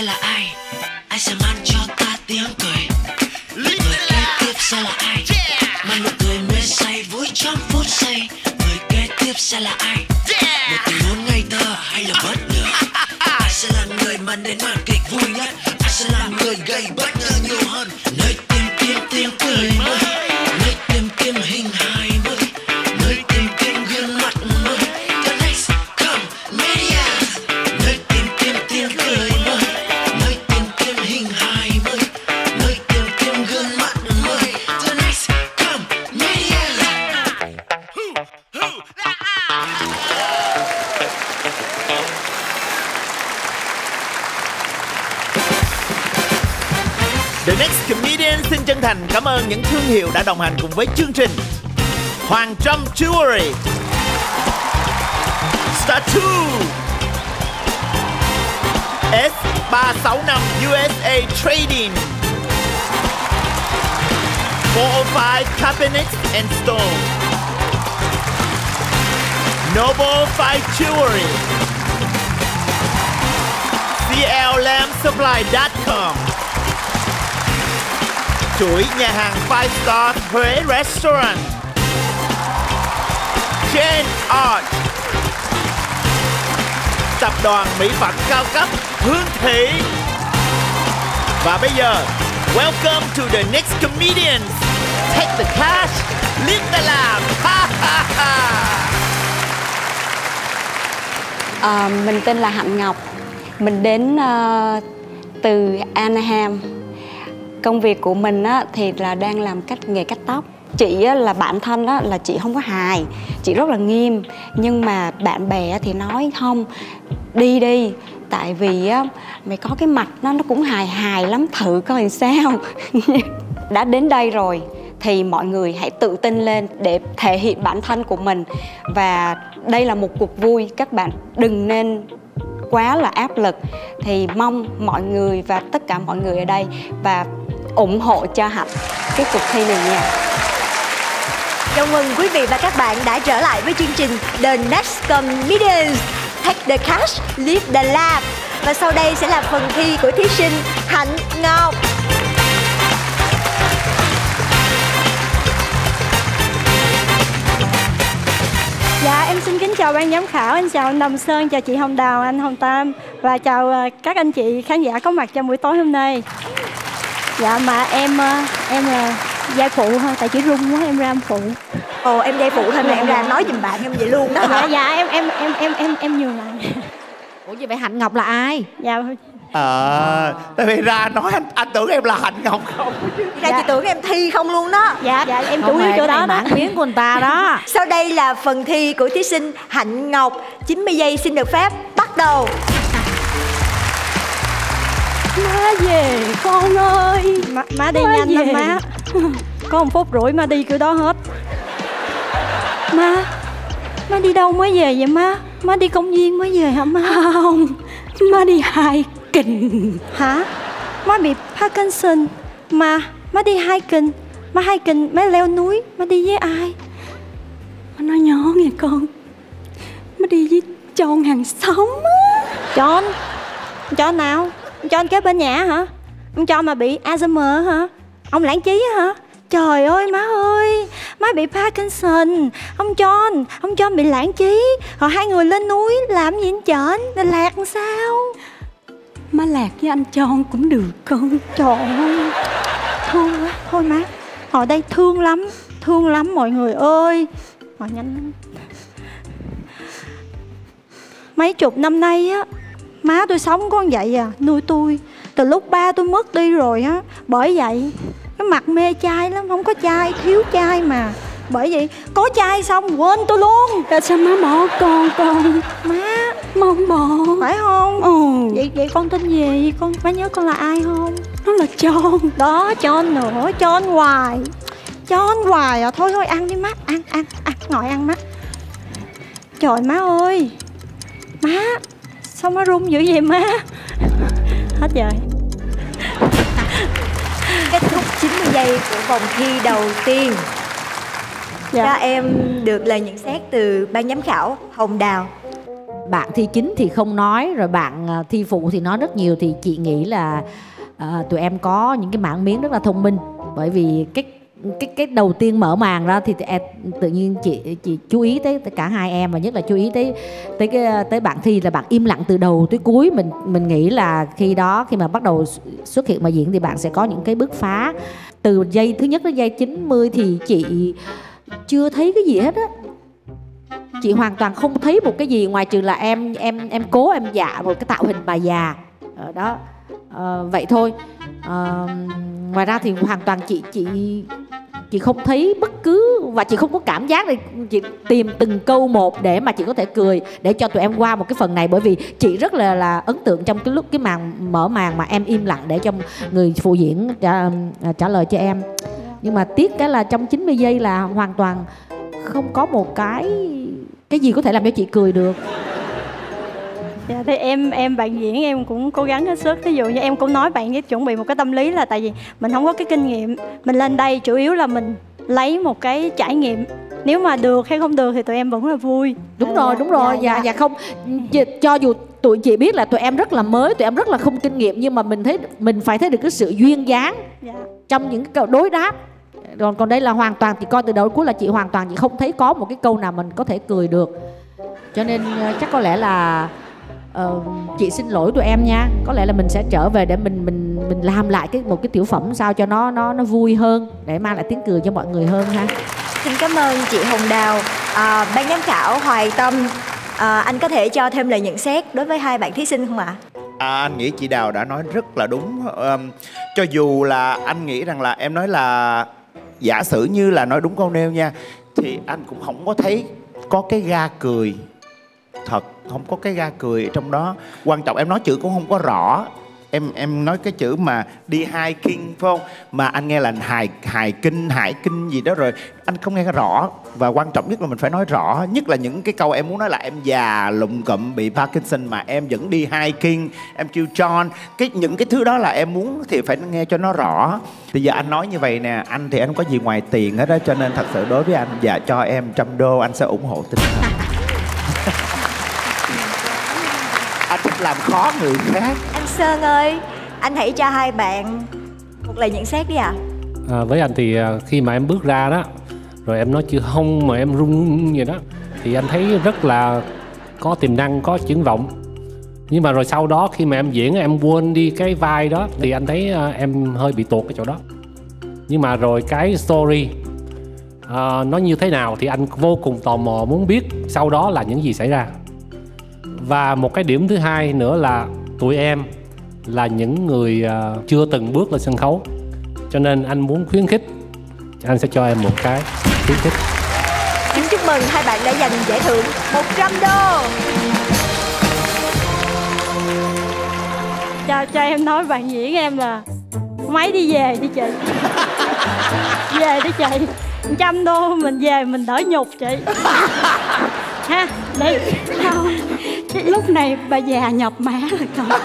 sẽ là ai? Ai sẽ mang cho ta tiếng cười? Người kế tiếp sẽ là ai? Mang nụ cười mê say vui trong phút giây. Người kế tiếp sẽ là ai? Một tình huống ngây thơ hay là bất ngờ? Ai sẽ là người mang đến màn kịch vui nhất? Ai sẽ là người gây bất ngờ nhiều hơn? Nơi tìm kiếm tiếng cười mới, nơi tìm kiếm hình hài mới, nơi tìm kiếm gương mặt mới. The Next Comedians, nơi tìm kiếm tiếng cười mới, nơi tìm kiếm hình hài mới, nơi tìm kiếm gương mặt mới. The Next Comedians. The Next Comedians xin chân thành cảm ơn những thương hiệu đã đồng hành cùng với chương trình. Hoang Chum Jewelry, Statue, S365 USA Trading, 405 Cabinets and Stone, Noble Five Jewelry, CLLampsupply.com, chuỗi nhà hàng Five Star Huế Restaurant, Jane Art, tập đoàn mỹ phẩm cao cấp Hương Thị. Và bây giờ, welcome to The Next Comedians. Take the cash, live the laugh. Ha ha ha. Mình tên là Hạnh Ngọc. Mình đến từ Anaheim. Công việc của mình á, thì là đang làm nghề cắt tóc. Chị á, là bản thân á, là chị không có hài, chị rất là nghiêm. Nhưng mà bạn bè thì nói không, đi đi, tại vì á, mày có cái mặt nó cũng hài lắm, thử coi làm sao. Đã đến đây rồi thì mọi người hãy tự tin lên để thể hiện bản thân của mình. Và đây là một cuộc vui, các bạn đừng nên quá là áp lực. Thì mong mọi người và tất cả mọi người ở đây và ủng hộ cho Hạnh cái cuộc thi này nha. Chào mừng quý vị và các bạn đã trở lại với chương trình The Next Comedians, Take the Cash, Live the Laugh. Và sau đây sẽ là phần thi của thí sinh Hạnh Ngọc. Dạ, em xin kính chào ban giám khảo, em chào anh Đồng Sơn, chào chị Hồng Đào, anh Hồng Tam. Và chào các anh chị khán giả có mặt trong buổi tối hôm nay. Dạ, mà em là gia phụ thôi, tại chị run quá, em ra em phụ. Ồ, em gia phụ thôi mà em ra nói giùm bạn em vậy luôn đó. Dạ, dạ em nhường lại. Ủa vậy Hạnh Ngọc là ai? Dạ. Tại vì ra nói anh tưởng em là Hạnh Ngọc không? Ra dạ. Chị tưởng em thi không luôn đó. Dạ, dạ em chủ yếu chỗ đó đó. Biến của người ta đó. Sau đây là phần thi của thí sinh Hạnh Ngọc. 90 giây xin được phép bắt đầu. Má về con ơi. Má đi má nhanh lắm má. Có 1 phút rưỡi má đi kiểu đó hết. Má đi đâu mới về vậy má? Má đi công viên mới về hả má? Không, má đi hiking. Hả? Má bị Parkinson mà má đi hiking. Má hiking, má leo núi, má đi với ai? Má nói nhỏ nghe con. Má đi với John hàng xóm á. John? John nào? John kế bên nhà hả? Ông John mà bị Alzheimer hả? Ông lãng trí hả? Trời ơi, má bị Parkinson, ông John bị lãng trí. Họ hai người lên núi làm gì anh chởn, nên lạc làm sao? Má lạc với anh John cũng được con. Trời ơi, thương quá, thôi má. Họ đây thương lắm mọi người ơi. Họ nhanh lắm. Mấy chục năm nay á, má tôi sống con vậy à, nuôi tôi. Từ lúc ba tôi mất đi rồi á, bởi vậy cái mặt mê chai lắm, không có chai, thiếu chai mà. Bởi vậy, có chai xong quên tôi luôn. Tại sao má bỏ con? Má không bỏ. Phải không? Ừ. Vậy con tên gì? Má nhớ con là ai không? Nó là John. Đó, John nữa, John hoài à. Thôi thôi, ăn đi má, ăn, ngồi ăn má. Trời má ơi. Má, sao má run dữ vậy má? Hết rồi. Kết thúc 90 giây của vòng thi đầu tiên. Dạ. Cho em được lời nhận xét từ ban giám khảo Hồng Đào. bạn thi chính thì không nói, rồi bạn thi phụ thì nói rất nhiều, thì chị nghĩ là tụi em có những cái mảng miếng rất là thông minh. Bởi vì cái đầu tiên mở màn ra thì tự nhiên chị chú ý tới cả hai em, và nhất là chú ý tới bạn thi là bạn im lặng từ đầu tới cuối. Mình nghĩ là khi mà bắt đầu xuất hiện mà diễn thì bạn sẽ có những cái bước phá. Từ giây thứ nhất đến giây 90 thì chị chưa thấy cái gì hết á. Chị hoàn toàn không thấy một cái gì ngoài trừ là em cố em dạ một cái tạo hình bà già đó, vậy thôi. Ngoài ra thì hoàn toàn chị không thấy bất cứ, và chị không có cảm giác này. Chị tìm từng câu một để mà chị có thể cười để cho tụi em qua một cái phần này, bởi vì chị rất là ấn tượng trong cái lúc cái màn mở màn mà em im lặng để cho người phụ diễn trả lời cho em. Nhưng mà tiếc cái là trong 90 giây là hoàn toàn không có một cái gì có thể làm cho chị cười được. Dạ, thì em bạn diễn em cũng cố gắng hết sức. Ví dụ như em cũng nói bạn ấy chuẩn bị một cái tâm lý là tại vì mình không có cái kinh nghiệm, mình lên đây chủ yếu là mình lấy một cái trải nghiệm. Nếu mà được hay không được thì tụi em vẫn là vui. Đúng rồi, đúng rồi. Dạ không, cho dù tụi chị biết là tụi em rất là mới, tụi em rất là không kinh nghiệm, nhưng mà mình phải thấy được cái sự duyên dáng trong những cái đối đáp. Còn đây là hoàn toàn, thì coi từ đầu cuối là chị hoàn toàn chị không thấy có một cái câu nào mình có thể cười được. Cho nên chắc có lẽ là chị xin lỗi tụi em nha. Có lẽ là mình sẽ trở về để mình làm lại một cái tiểu phẩm sao cho nó vui hơn, để mang lại tiếng cười cho mọi người hơn ha. Xin cảm ơn chị Hồng Đào. Ban giám khảo Hoài Tâm, anh có thể cho thêm lời nhận xét đối với hai bạn thí sinh không ạ? Anh nghĩ chị Đào đã nói rất là đúng. Cho dù là anh nghĩ rằng là em nói là giả sử như là nói đúng câu nêu nha, thì anh cũng không có thấy có cái ga cười. Thật, không có cái ga cười ở trong đó. Quan trọng em nói chữ cũng không có rõ. Em nói cái chữ mà đi hai kinh phải không? Mà anh nghe là hài kinh gì đó rồi. Anh không nghe rõ. Và quan trọng nhất là mình phải nói rõ. Nhất là những cái câu em muốn nói là em già, lụm cụm, bị Parkinson mà em vẫn đi hiking, em kêu John. Những cái thứ đó là em muốn thì phải nghe cho nó rõ. Bây giờ anh nói như vậy nè, anh thì anh không có gì ngoài tiền hết đó. Cho nên thật sự đối với anh, dạ cho em $100, anh sẽ ủng hộ tinh thần. Anh thích làm khó người khác. Anh Sơn ơi, anh hãy cho hai bạn một lời nhận xét đi ạ. Với anh thì khi mà em bước ra đó, rồi em nói chữ hông mà em rung vậy đó, thì anh thấy rất là có tiềm năng, có triển vọng. Nhưng mà rồi sau đó khi mà em diễn, em quên đi cái vai đó, thì anh thấy em hơi bị tuột cái chỗ đó. Nhưng mà rồi cái story nó như thế nào thì anh vô cùng tò mò muốn biết sau đó là những gì xảy ra. Và một cái điểm thứ hai nữa là tụi em là những người chưa từng bước lên sân khấu, cho nên anh muốn khuyến khích. Anh sẽ cho em một cái khuyến khích. Xin chúc mừng hai bạn đã giành giải thưởng $100. Cho em nói bạn diễn em là máy đi về đi chị. Về đi chị, $100 mình về mình đỡ nhục chị. Ha, đi. Không, lúc này bà già nhập mã rồi trời.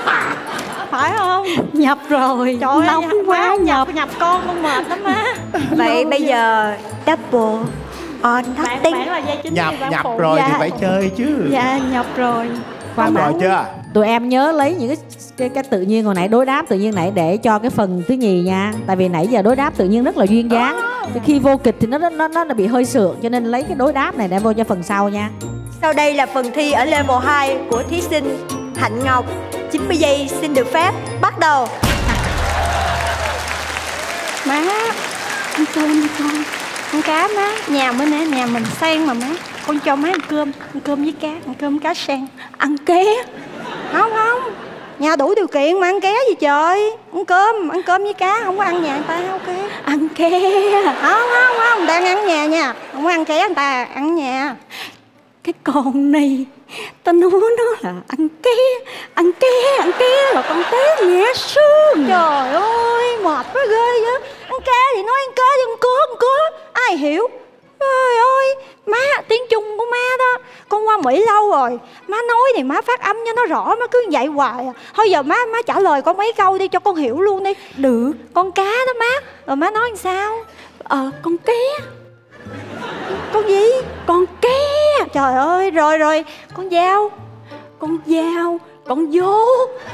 Phải không? Nhập rồi. Trời ơi, quá nhập con mệt lắm á. Vậy bây giờ double on nothing. Nhập rồi thì phải chơi chứ. Dạ, nhập rồi. Qua rồi chưa? Tụi em nhớ lấy những cái tự nhiên hồi nãy, đối đáp tự nhiên nãy để cho cái phần thứ nhì nha. Tại vì nãy giờ đối đáp tự nhiên rất là duyên dáng. Khi vô kịch thì nó bị hơi sượng, cho nên lấy cái đối đáp này để vô cho phần sau nha. Sau đây là phần thi ở level 2 của thí sinh Hạnh Ngọc. 90 giây xin được phép bắt đầu. Má, con cá má, nhà mới nè, nhà mình sen mà má. Con cho má ăn cơm với cá, ăn cơm cá sen. Ăn ké. Không, nhà đủ điều kiện mà ăn ké gì trời. Ăn cơm với cá, không có ăn nhà người ta, ok. Ăn ké. Không, đang ăn nhà nha. Không có ăn ké người ta, ăn nhà. Cái con này, ta nói nó là ăn ké là con té nhẹ xương. Trời ơi, mệt quá ghê vậy. Ăn ké thì nói ăn cớ, ai hiểu. Trời ơi, má, tiếng Trung của má đó, con qua Mỹ lâu rồi. Má nói thì má phát âm cho nó rõ, má cứ dạy hoài à. Thôi giờ má trả lời con mấy câu đi cho con hiểu luôn đi. Được, con cá đó má. Rồi má nói làm sao? Con ké. Con gì? Con ké. Trời ơi, rồi con dao. con dao, con vô,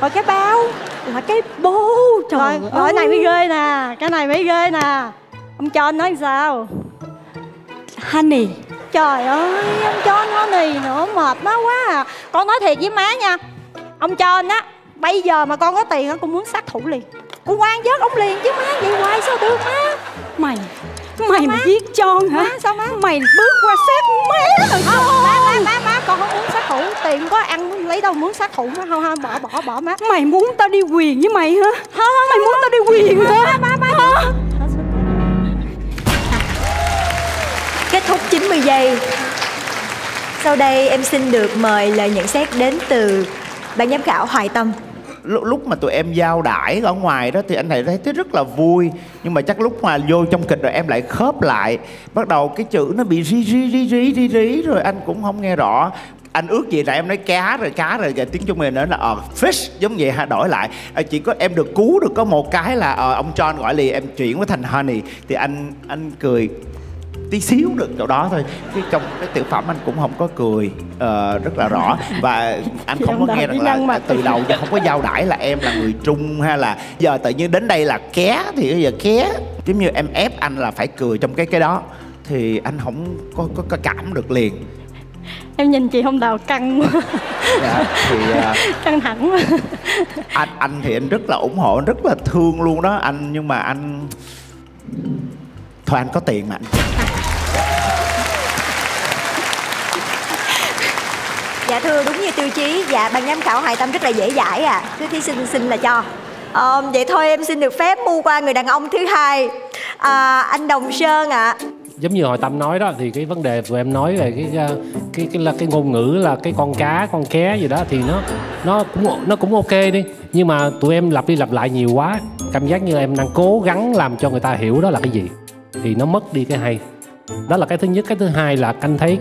rồi cái bao, là cái bố. Trời ơi, cái này mới ghê nè, cái này mới ghê nè. Ông John nói sao? Honey. Trời ơi, ông John honey nữa, mệt nó quá à. Con nói thiệt với má nha, ông John á, bây giờ mà con có tiền á, con muốn sát thủ liền. Con quan vớt ông liền chứ má, vậy hoài sao được má. Mày mà giết John hả? Má, sao má? Mày bước qua xếp mé rồi. Không, má, con không muốn sát thủ. Tiền có ăn lấy đâu muốn sát thủ má. Không, bỏ má. Mày muốn tao đi quyền với mày hả? Không, mày muốn tao đi quyền hả? Má. Kết thúc 90 giây. Sau đây em xin được mời lời nhận xét đến từ ban giám khảo Hoài Tâm. Lúc mà tụi em giao đãi ở ngoài đó thì anh này thấy rất là vui. Nhưng mà chắc lúc mà vô trong kịch rồi em lại khớp lại. Bắt đầu cái chữ nó bị rí rồi anh cũng không nghe rõ. Anh ước gì là em nói cá rồi tiếng Trung mình nữa là fish giống vậy ha, đổi lại. Chỉ có em được cứu được có một cái là ông John gọi liền em chuyển với thành honey. Thì anh cười tí xíu được chỗ đó thôi, chứ trong cái tiểu phẩm anh cũng không có cười rất là rõ. Và anh không có nghe rằng là từ đầu giờ không có giao đãi là em là người Trung hay là giờ tự nhiên đến đây là ké, thì bây giờ ké giống như em ép anh là phải cười trong cái đó thì anh không có cảm được liền. Em nhìn chị Hồng Đào căng quá. Dạ, thì căng thẳng quá. Anh thì anh rất là ủng hộ, rất là thương luôn đó anh, nhưng mà anh thôi anh có tiền mà anh. Dạ thưa, đúng như tiêu chí. Dạ ban giám khảo Hoài Tâm rất là dễ dãi à. Cứ thí sinh xin là cho. Vậy thôi em xin được phép mua qua người đàn ông thứ hai, anh Đồng Sơn ạ. Giống như Hoài Tâm nói đó, thì cái vấn đề tụi em nói về cái ngôn ngữ là cái con cá, con ké gì đó thì nó cũng ok đi. Nhưng mà tụi em lặp đi lặp lại nhiều quá, cảm giác như em đang cố gắng làm cho người ta hiểu đó là cái gì, thì nó mất đi cái hay. Đó là cái thứ nhất. Cái thứ hai là anh thấy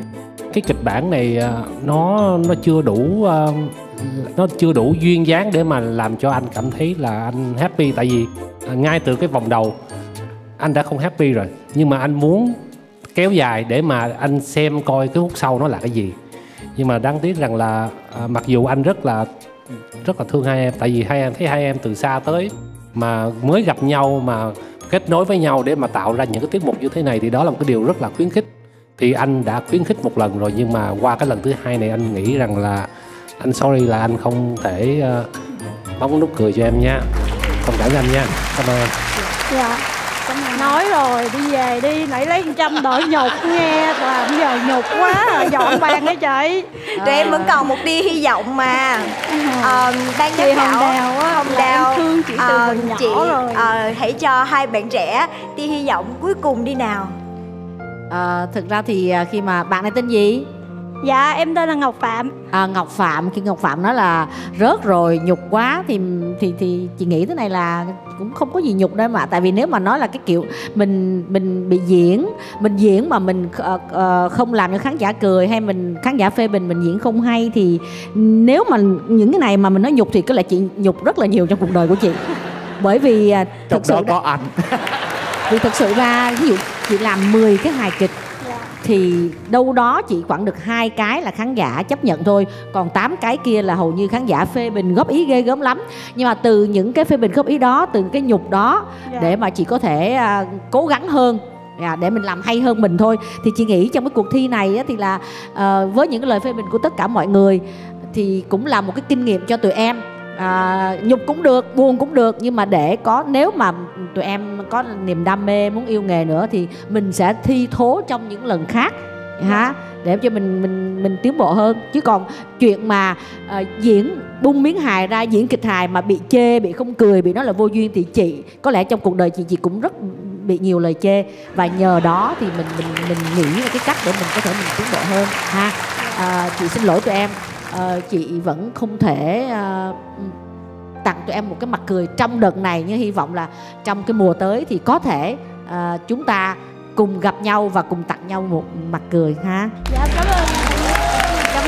cái kịch bản này nó chưa đủ duyên dáng để mà làm cho anh cảm thấy là anh happy. Tại vì ngay từ cái vòng đầu anh đã không happy rồi, nhưng mà anh muốn kéo dài để mà anh xem coi cái khúc sau nó là cái gì. Nhưng mà đáng tiếc rằng là mặc dù anh rất là thương hai em, tại vì hai em từ xa tới mà mới gặp nhau mà kết nối với nhau để mà tạo ra những cái tiết mục như thế này, thì đó là một cái điều rất là khuyến khích. Thì anh đã khuyến khích một lần rồi, nhưng mà qua cái lần thứ hai này anh nghĩ rằng là anh sorry là anh không thể bóng nút cười cho em nha. Không cảm ơn anh nha. Cảm ơn em. Dạ. Nói rồi, đi về đi, nãy lấy 100 đợi nhục nghe, làm giờ nhục quá rồi, dọn bàn đấy chị. Tụi em vẫn còn một tia hy vọng mà. Ban giám khảo Hồng Đào thương chị từ mình nhỏ rồi. Hãy cho hai bạn trẻ tia hy vọng cuối cùng đi nào. Thực ra thì khi mà bạn này tên gì? Dạ em tên là Ngọc Phạm. Ngọc Phạm, khi Ngọc Phạm nói là rớt rồi, nhục quá thì chị nghĩ thế này là cũng không có gì nhục đâu mà. Tại vì nếu mà nói là cái kiểu mình bị diễn, mình diễn mà mình không làm cho khán giả cười, hay mình khán giả phê bình mình diễn không hay, thì nếu mà những cái này mà mình nói nhục thì có lẽ chị nhục rất là nhiều trong cuộc đời của chị. Bởi vì thực sự có ảnh. Vì thực sự ra ví dụ chị làm 10 cái hài kịch thì đâu đó chỉ khoảng được 2 cái là khán giả chấp nhận thôi, còn 8 cái kia là hầu như khán giả phê bình góp ý ghê gớm lắm. Nhưng mà từ những cái phê bình góp ý đó, từ cái nhục đó để mà chị có thể cố gắng hơn, để mình làm hay hơn mình thôi. Thì chị nghĩ trong cái cuộc thi này thì là với những cái lời phê bình của tất cả mọi người thì cũng là một cái kinh nghiệm cho tụi em. Nhục cũng được, buồn cũng được, nhưng mà để có, nếu mà tụi em có niềm đam mê muốn yêu nghề nữa thì mình sẽ thi thố trong những lần khác ha, để cho mình tiến bộ hơn. Chứ còn chuyện mà diễn bung miếng hài ra, diễn kịch hài mà bị chê, bị không cười, bị nói là vô duyên, thì chị có lẽ trong cuộc đời chị cũng rất bị nhiều lời chê, và nhờ đó thì mình nghĩ ra cái cách để mình có thể mình tiến bộ hơn ha. Chị xin lỗi tụi em. Chị vẫn không thể tặng tụi em một cái mặt cười trong đợt này, nhưng hy vọng là trong cái mùa tới thì có thể chúng ta cùng gặp nhau và cùng tặng nhau một mặt cười ha. Dạ cảm ơn. Cảm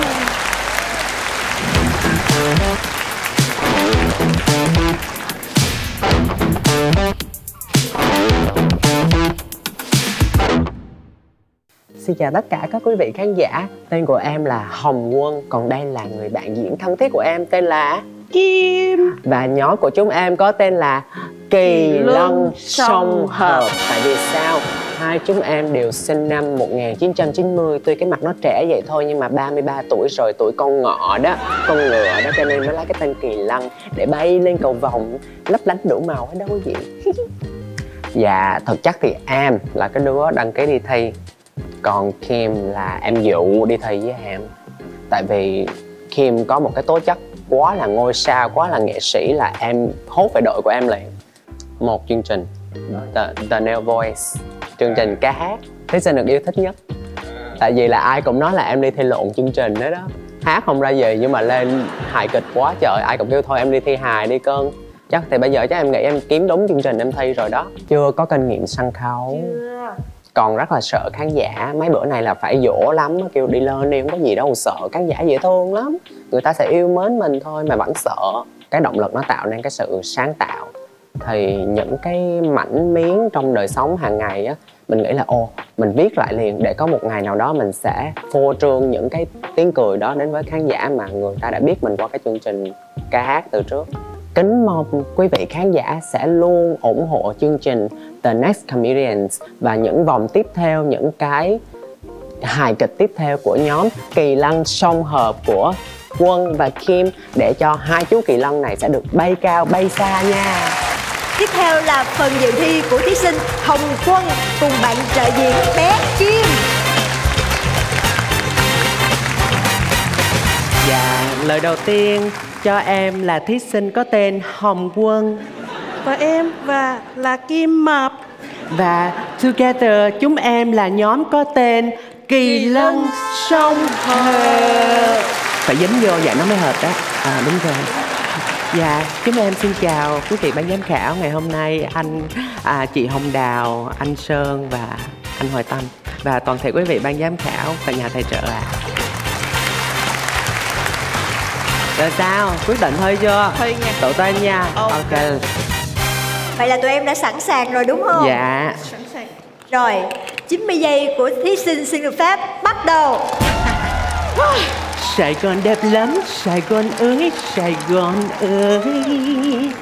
ơn. Xin chào tất cả các quý vị khán giả. Tên của em là Hồng Quân, còn đây là người bạn diễn thân thiết của em tên là Kim. Và nhóm của chúng em có tên là Kỳ Lân Sông Hợp. Tại vì sao? Hai chúng em đều sinh năm 1990. Tuy cái mặt nó trẻ vậy thôi nhưng mà 33 tuổi rồi, tuổi con ngọ đó, con ngựa đó, cho nên mới lấy cái tên Kỳ Lân để bay lên cầu vồng lấp lánh đủ màu hết đó quý vị. Dạ, thật chắc thì em là cái đứa đăng ký đi thi, còn Kim là em dụ đi thi với em. Tại vì Kim có một cái tố chất quá là ngôi sao, quá là nghệ sĩ, là em hốt về đội của em liền. Một chương trình The Nail Voice, chương trình ca hát, thí sinh được yêu thích nhất. Tại vì là ai cũng nói là em đi thi lộn chương trình đó đó, hát không ra gì nhưng mà lên hài kịch quá trời. Ai cũng kêu thôi em đi thi hài đi cơn. Chắc thì bây giờ chắc em nghĩ em kiếm đúng chương trình em thi rồi đó. Chưa có kinh nghiệm sân khấu, còn rất là sợ khán giả. Mấy bữa này là phải dỗ lắm, kêu đi lên đi, không có gì đâu, sợ khán giả dễ thương lắm. Người ta sẽ yêu mến mình thôi mà vẫn sợ. Cái động lực nó tạo nên cái sự sáng tạo. Thì những cái mảnh miếng trong đời sống hàng ngày á, mình nghĩ là ô, mình viết lại liền để có một ngày nào đó mình sẽ phô trương những cái tiếng cười đó đến với khán giả mà người ta đã biết mình qua cái chương trình ca hát từ trước. Kính mong quý vị khán giả sẽ luôn ủng hộ chương trình The Next Comedians và những vòng tiếp theo, những cái hài kịch tiếp theo của nhóm Kỳ Lân Song Hợp của Quân và Kim, để cho hai chú Kỳ Lân này sẽ được bay cao, bay xa nha. Tiếp theo là phần dự thi của thí sinh Hồng Quân cùng bạn trợ diện bé Kim. Dạ, lời đầu tiên cho em là thí sinh có tên Hồng Quân. Và em và là Kim Mập. Và together chúng em là nhóm có tên Kỳ Lân Sông Hợp. Phải dính vô vậy nó mới hợp đó. À đúng rồi. Dạ, chúng em xin chào quý vị ban giám khảo. Ngày hôm nay anh chị Hồng Đào, anh Sơn và anh Hoài Tâm, và toàn thể quý vị ban giám khảo và nhà tài trợ ạ. Rồi sao? Quyết định hơi chưa? Hơi nha. Tụi tôi nha. Ok. Vậy là tụi em đã sẵn sàng rồi đúng không? Dạ. Sẵn sàng. Rồi, 90 giây của thí sinh xin được phép bắt đầu. Sài Gòn đẹp lắm, Sài Gòn ơi, Sài Gòn ơi.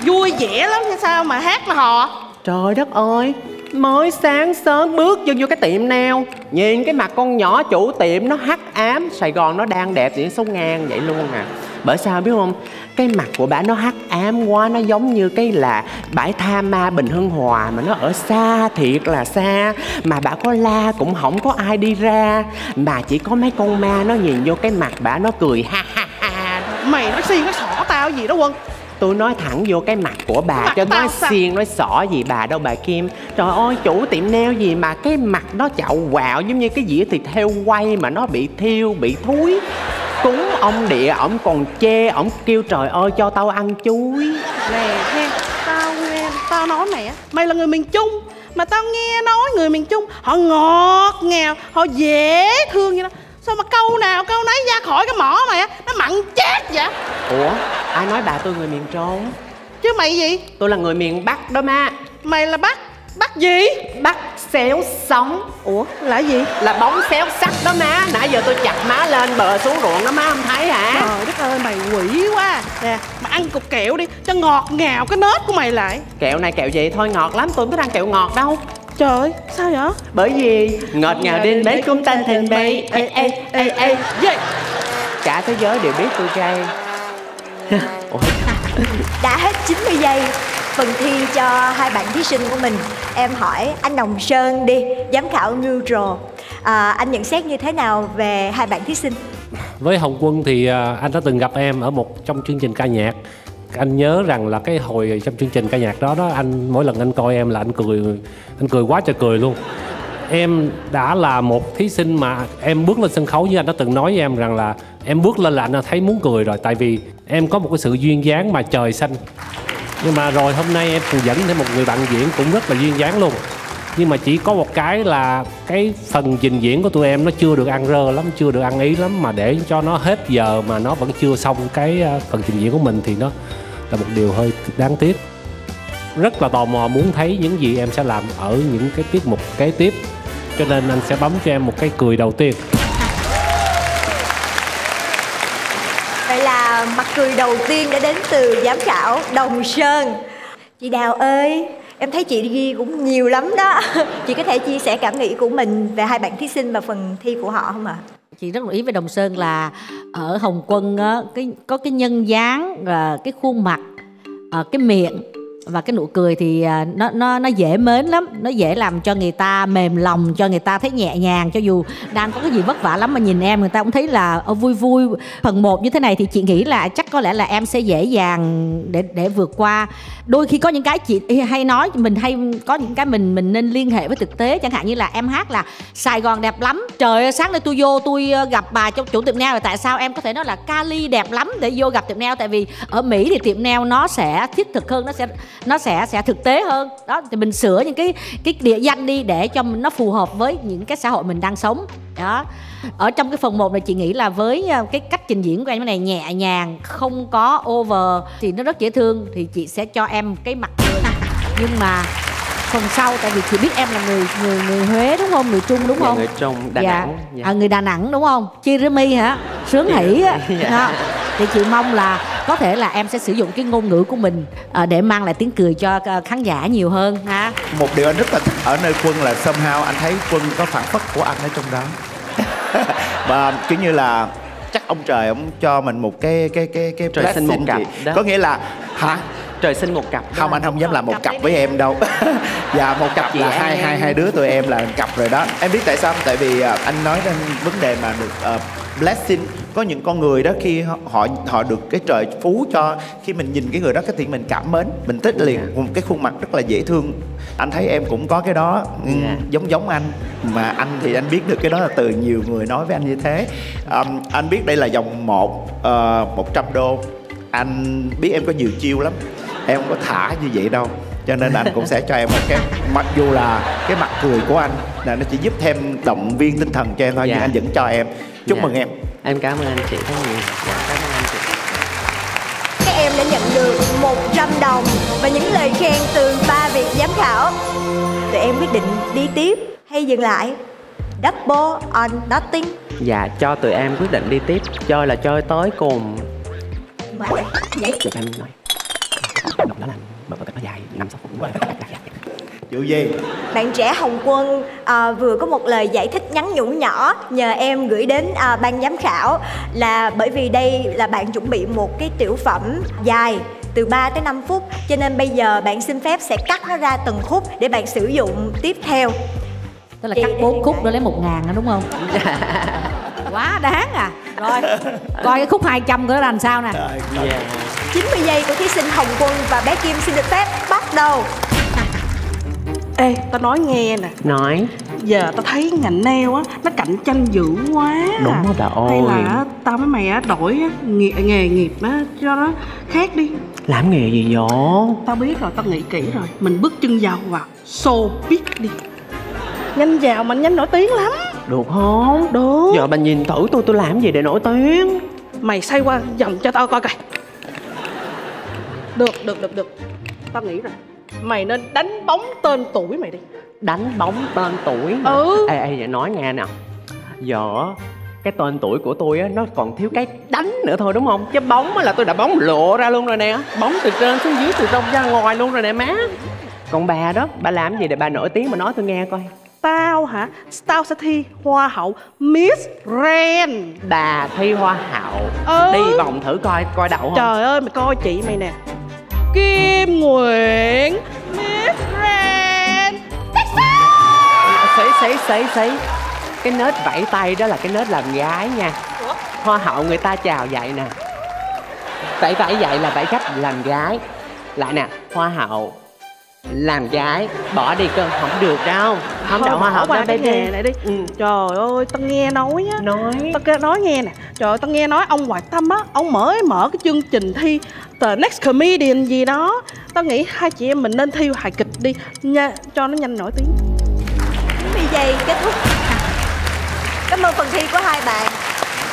Vui vẻ lắm hay sao mà hát mà họ? Trời đất ơi, mới sáng sớm bước vô cái tiệm nail, nhìn cái mặt con nhỏ chủ tiệm nó hắc ám. Sài Gòn nó đang đẹp diễn số ngang vậy luôn à. Bởi sao biết không? Cái mặt của bà nó hắc ám quá, nó giống như cái là bãi tha ma Bình Hưng Hòa mà nó ở xa thiệt là xa. Mà bà có la cũng không có ai đi ra, mà chỉ có mấy con ma nó nhìn vô cái mặt bà nó cười ha ha ha. Mày nói xiên nó xỏ tao gì đó Quân. Tôi nói thẳng vô cái mặt của bà mặt chứ nói xiên nói xỏ gì bà đâu bà Kim. Trời ơi, chủ tiệm nail gì mà cái mặt nó chạo quạo giống như cái dĩa thịt heo quay mà nó bị thiêu, bị thúi. Cúng ông địa, ổng còn chê, ổng kêu trời ơi cho tao ăn chuối. Nè em, tao nói mày á, mày là người miền Trung. Mà tao nghe nói người miền Trung họ ngọt ngào, họ dễ thương vậy đó. Sao mà câu nào câu nấy ra khỏi cái mỏ mày á, nó mặn chết vậy? Ủa, ai nói bà tôi người miền Trung? Chứ mày gì? Tôi là người miền Bắc đó má. Mày là Bắc? Bắc gì? Bắc xéo sống. Ủa là gì? Là bóng xéo sắt đó má. Nãy giờ tôi chặt má lên bờ xuống ruộng đó má, không thấy hả? Trời đất ơi mày quỷ quá. Nè mà ăn cục kẹo đi cho ngọt ngào cái nết của mày lại. Kẹo này kẹo gì? Thôi ngọt lắm, tôi không thích ăn kẹo ngọt đâu. Trời sao vậy? Bởi vì ngọt ngào đến mấy cũng tan thành mây. Ê ê ê ê. Cả thế giới đều biết tôi gay. Đã hết 90 giây phần thi cho hai bạn thí sinh của mình. Em hỏi anh Đồng Sơn đi, giám khảo neutral, anh nhận xét như thế nào về hai bạn thí sinh? Với Hồng Quân thì anh đã từng gặp em ở một trong chương trình ca nhạc. Anh nhớ rằng là cái hồi trong chương trình ca nhạc đó, anh mỗi lần anh coi em là anh cười quá trời cười luôn. Em đã là một thí sinh mà em bước lên sân khấu, như anh đã từng nói với em rằng là em bước lên là anh thấy muốn cười rồi. Tại vì em có một cái sự duyên dáng mà trời xanh. Nhưng mà rồi hôm nay em cùng dẫn thêm một người bạn diễn cũng rất là duyên dáng luôn. Nhưng mà chỉ có một cái là cái phần trình diễn của tụi em nó chưa được ăn rơ lắm, chưa được ăn ý lắm. Mà để cho nó hết giờ mà nó vẫn chưa xong cái phần trình diễn của mình thì nó là một điều hơi đáng tiếc. Rất là tò mò muốn thấy những gì em sẽ làm ở những cái tiết mục kế tiếp. cho nên anh sẽ bấm cho em một cái cười đầu tiên. Vậy là mặt cười đầu tiên đã đến từ giám khảo Đồng Sơn. Chị Đào ơi, em thấy chị ghi cũng nhiều lắm đó. Chị có thể chia sẻ cảm nghĩ của mình về hai bạn thí sinh và phần thi của họ không ạ? Chị rất lưu ý với Đồng Sơn là ở Hồng Quân có cái nhân dáng, cái khuôn mặt, cái miệng và cái nụ cười thì nó dễ mến lắm, nó dễ làm cho người ta mềm lòng, cho người ta thấy nhẹ nhàng, cho dù đang có cái gì vất vả lắm mà nhìn em người ta cũng thấy là vui vui. Phần 1 như thế này thì chị nghĩ là chắc có lẽ là em sẽ dễ dàng để vượt qua. Đôi khi có những cái chị hay nói, mình hay có những cái mình nên liên hệ với thực tế, chẳng hạn như là em hát là Sài Gòn đẹp lắm, trời ơi, sáng nay tôi vô tôi gặp bà trong chủ tiệm nail rồi, tại sao em có thể nói là Cali đẹp lắm để vô gặp tiệm nail? Tại vì ở Mỹ thì tiệm nail nó sẽ thiết thực hơn, nó sẽ thực tế hơn đó, thì mình sửa những cái địa danh đi để cho mình nó phù hợp với những cái xã hội mình đang sống đó. Ở trong cái phần 1 này chị nghĩ là với cái cách trình diễn của em này nhẹ nhàng, không có over thì nó rất dễ thương, thì chị sẽ cho em cái mặt cười. Nhưng mà phần sau, tại vì chị biết em là người Huế đúng không, người Trung đúng không, người trong Đà Nẵng, dạ. À, người Đà Nẵng đúng không, Chirimi hả, Sướng Hỷ á. Dạ. Thì chị mong là có thể là em sẽ sử dụng cái ngôn ngữ của mình để mang lại tiếng cười cho khán giả nhiều hơn ha. Một điều anh rất là thích ở nơi Quân là somehow anh thấy Quân có phản phất của anh ở trong đó. Và kiểu như là chắc ông trời ông cho mình một cái trời sinh một cặp đó. Có nghĩa là hả, trời sinh một cặp không, anh không dám làm một cặp với em đâu. Dạ, một cặp là hai đứa tụi em là cặp rồi đó. Em biết tại sao, tại vì anh nói đến vấn đề mà được blessing, có những con người đó khi họ được cái trời phú cho, khi mình nhìn cái người đó cái thì mình cảm mến, mình thích liền một cái khuôn mặt rất là dễ thương. Anh thấy em cũng có cái đó, giống anh, mà anh thì anh biết được cái đó là từ nhiều người nói với anh như thế. Anh biết đây là vòng 1, $100, anh biết em có nhiều chiêu lắm, em không có thả như vậy đâu, cho nên anh cũng sẽ cho em một cái, mặc dù là cái mặt cười của anh là nó chỉ giúp thêm động viên tinh thần cho em thôi, nhưng anh vẫn cho em. Chúc mừng em. Em cảm ơn anh chị rất nhiều. Cảm ơn anh chị. Các em đã nhận được 100 đồng và những lời khen từ 3 vị giám khảo. Tụi em quyết định đi tiếp hay dừng lại? Double on nothing. Dạ, cho tụi em quyết định đi tiếp. Chơi là chơi tới cùng. Vậy tụi em nói đó là bởi vì nó dài 5-6 phút. Điều gì? Bạn trẻ Hồng Quân vừa có một lời giải thích nhắn nhủ nhỏ nhờ em gửi đến ban giám khảo, là bởi vì đây là bạn chuẩn bị một cái tiểu phẩm dài từ 3 tới 5 phút, cho nên bây giờ bạn xin phép sẽ cắt nó ra từng khúc để bạn sử dụng tiếp theo. Tức là cắt 4 khúc đó lấy 1.000 đúng không? Quá đáng à. Rồi, coi cái khúc 200 của nó làm sao nè. 90 giây của thí sinh Hồng Quân và bé Kim xin được phép bắt đầu. Ê, tao nói nghe nè. Nói. Giờ tao thấy ngành nail á, nó cạnh tranh dữ quá. Đúng đó trời ơi. Hay là tao với mày á, đổi nghề nghiệp á, cho nó khác đi. Làm nghề gì vậy? Tao biết rồi, tao nghĩ kỹ rồi. Mình bước chân vào vào showbiz đi. Nhanh vào mà nhanh nổi tiếng lắm. Được không? Được. Giờ bạn nhìn thử tôi làm gì để nổi tiếng. Mày xoay qua vòng cho tao coi coi. Được. Tao nghĩ rồi. Mày nên đánh bóng tên tuổi mày đi. Đánh bóng tên tuổi mà. Ừ. Ê, vậy nói nghe nè. Giờ cái tên tuổi của tôi á, nó còn thiếu cái đánh nữa thôi đúng không? Chứ bóng á là tôi đã bóng lộ ra luôn rồi nè. Bóng từ trên xuống dưới, từ trong ra ngoài luôn rồi nè má. Còn bà đó, bà làm gì để bà nổi tiếng mà nói tôi nghe coi. Tao hả? Tao sẽ thi hoa hậu Miss Grand. Bà thi hoa hậu. Ừ. Đi vòng thử coi, coi đậu không? Trời ơi, mày coi chị mày nè. Kim Nguyễn Miss Grand Texas. Xí cái nết vẫy tay đó là cái nết làm gái nha. Hoa hậu người ta chào vậy nè. Vẫy vậy là vẫy cách làm gái. Lại nè, hoa hậu làm gái bỏ đi cơn không được đâu. Không đậu hoa hậu ra đây đi. Lại đi. Ừ. Trời ơi, tao nghe nói á. Tao nghe nè. Trời ơi, tao nghe nói ông Hoài Tâm á, ông mở cái chương trình thi The Next Comedians gì đó. Tao nghĩ hai chị em mình nên thi hài kịch đi nha, cho nó nhanh nổi tiếng. Bây giờ kết thúc. Cảm ơn phần thi của hai bạn.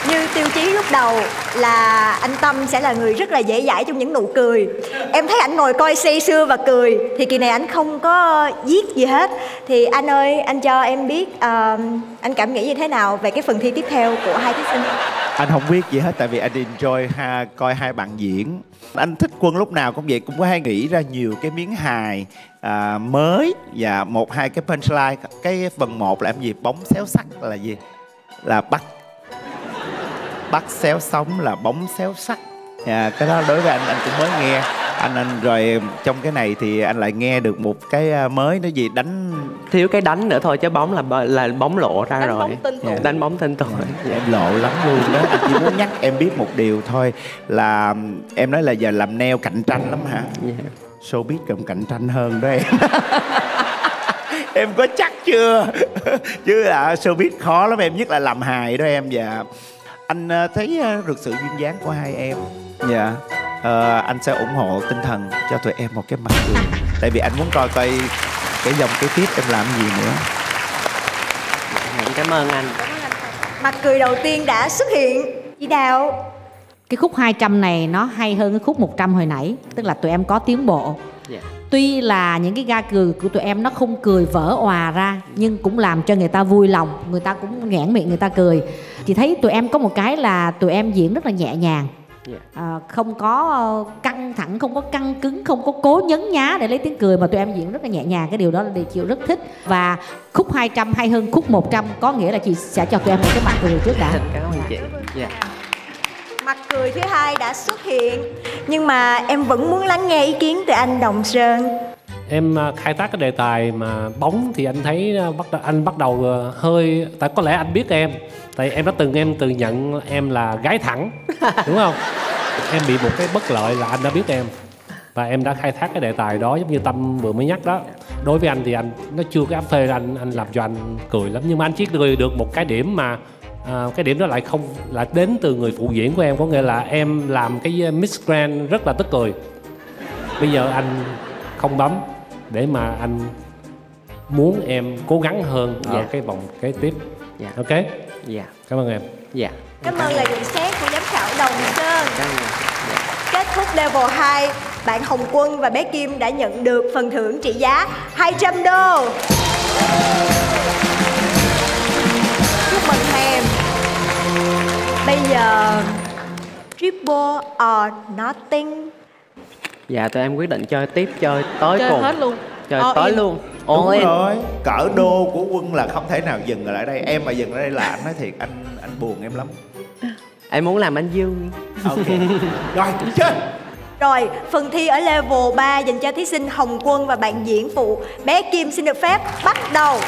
Như tiêu chí lúc đầu là anh Tâm sẽ là người rất là dễ dãi trong những nụ cười. Em thấy ảnh ngồi coi say sưa và cười, thì kỳ này ảnh không có giết gì hết. Thì anh ơi, anh cho em biết anh cảm nghĩ như thế nào về cái phần thi tiếp theo của hai thí sinh? Anh không biết gì hết, tại vì anh enjoy coi hai bạn diễn. Anh thích Quân lúc nào cũng vậy, cũng có hay nghĩ ra nhiều cái miếng hài mới. Và một hai cái punchline. Cái phần 1 là em gì? Bóng xéo sắc là gì? Là bắt xéo sống là bóng xéo sắc. Cái đó đối với anh cũng mới nghe. Anh rồi trong cái này thì anh lại nghe được một cái mới nữa gì? Đánh thiếu cái đánh nữa thôi, chứ bóng là bóng lộ ra đánh rồi. Đánh bóng tên tuổi. Em lộ lắm luôn đó. Anh chỉ muốn nhắc em biết một điều thôi là em nói là giờ làm nail cạnh tranh lắm hả? Showbiz còn cạnh tranh hơn đó em. Em có chắc chưa? Chứ là showbiz khó lắm em, nhất là làm hài đó em. Và anh thấy được sự duyên dáng của hai em. Dạ. Anh sẽ ủng hộ tinh thần cho tụi em một cái mặt cười. Tại vì anh muốn coi coi cái dòng kế tiếp em làm gì nữa. Cảm ơn anh. Mặt cười đầu tiên đã xuất hiện. Chị Đào, cái khúc 200 này nó hay hơn cái khúc 100 hồi nãy. Tức là tụi em có tiến bộ. Yeah. Tuy là những cái ga cười của tụi em nó không cười vỡ òa ra, nhưng cũng làm cho người ta vui lòng. Người ta cũng nhoẻn miệng người ta cười. Chị thấy tụi em có một cái là tụi em diễn rất là nhẹ nhàng. Không có căng thẳng, không có căng cứng, không có cố nhấn nhá để lấy tiếng cười, mà tụi em diễn rất là nhẹ nhàng. Cái điều đó là điều chị rất thích. Và khúc 200 hay hơn khúc 100, có nghĩa là chị sẽ cho tụi em một cái mặt cười trước đã. Cảm ơn chị. Mặt cười thứ hai đã xuất hiện, nhưng mà em vẫn muốn lắng nghe ý kiến từ anh Đồng Sơn. Em khai thác cái đề tài mà bóng thì anh thấy anh bắt đầu hơi, tại có lẽ anh biết em, tại em đã từng nhận em là gái thẳng, đúng không? Em bị một cái bất lợi là anh đã biết em, và em đã khai thác cái đề tài đó giống như Tâm vừa mới nhắc đó. Đối với anh thì anh nó chưa có áp phê, anh làm cho anh cười lắm, nhưng mà anh chỉ cười được một cái điểm mà cái điểm đó lại không lại đến từ người phụ diễn của em, có nghĩa là em làm cái Miss Grand rất là tức cười. Bây giờ anh không bấm để mà anh muốn em cố gắng hơn ở cái vòng kế tiếp. Ok. Cảm ơn em. Cảm ơn lời nhận xét của giám khảo Đồng Sơn. Kết thúc level 2, bạn Hồng Quân và bé Kim đã nhận được phần thưởng trị giá 200 đô. Chúc mừng em. Bây giờ triple or nothing. Dạ, tụi em quyết định chơi tiếp, chơi tới cùng. Chơi hết luôn. Chơi tới luôn. Đúng rồi, cỡ đô của Quân là không thể nào dừng lại đây. Em mà dừng lại đây là anh nói thiệt, anh buồn em lắm. Em muốn làm anh Dương. Ok. Rồi, chơi. Rồi, phần thi ở level 3 dành cho thí sinh Hồng Quân và bạn diễn phụ bé Kim xin được phép bắt đầu.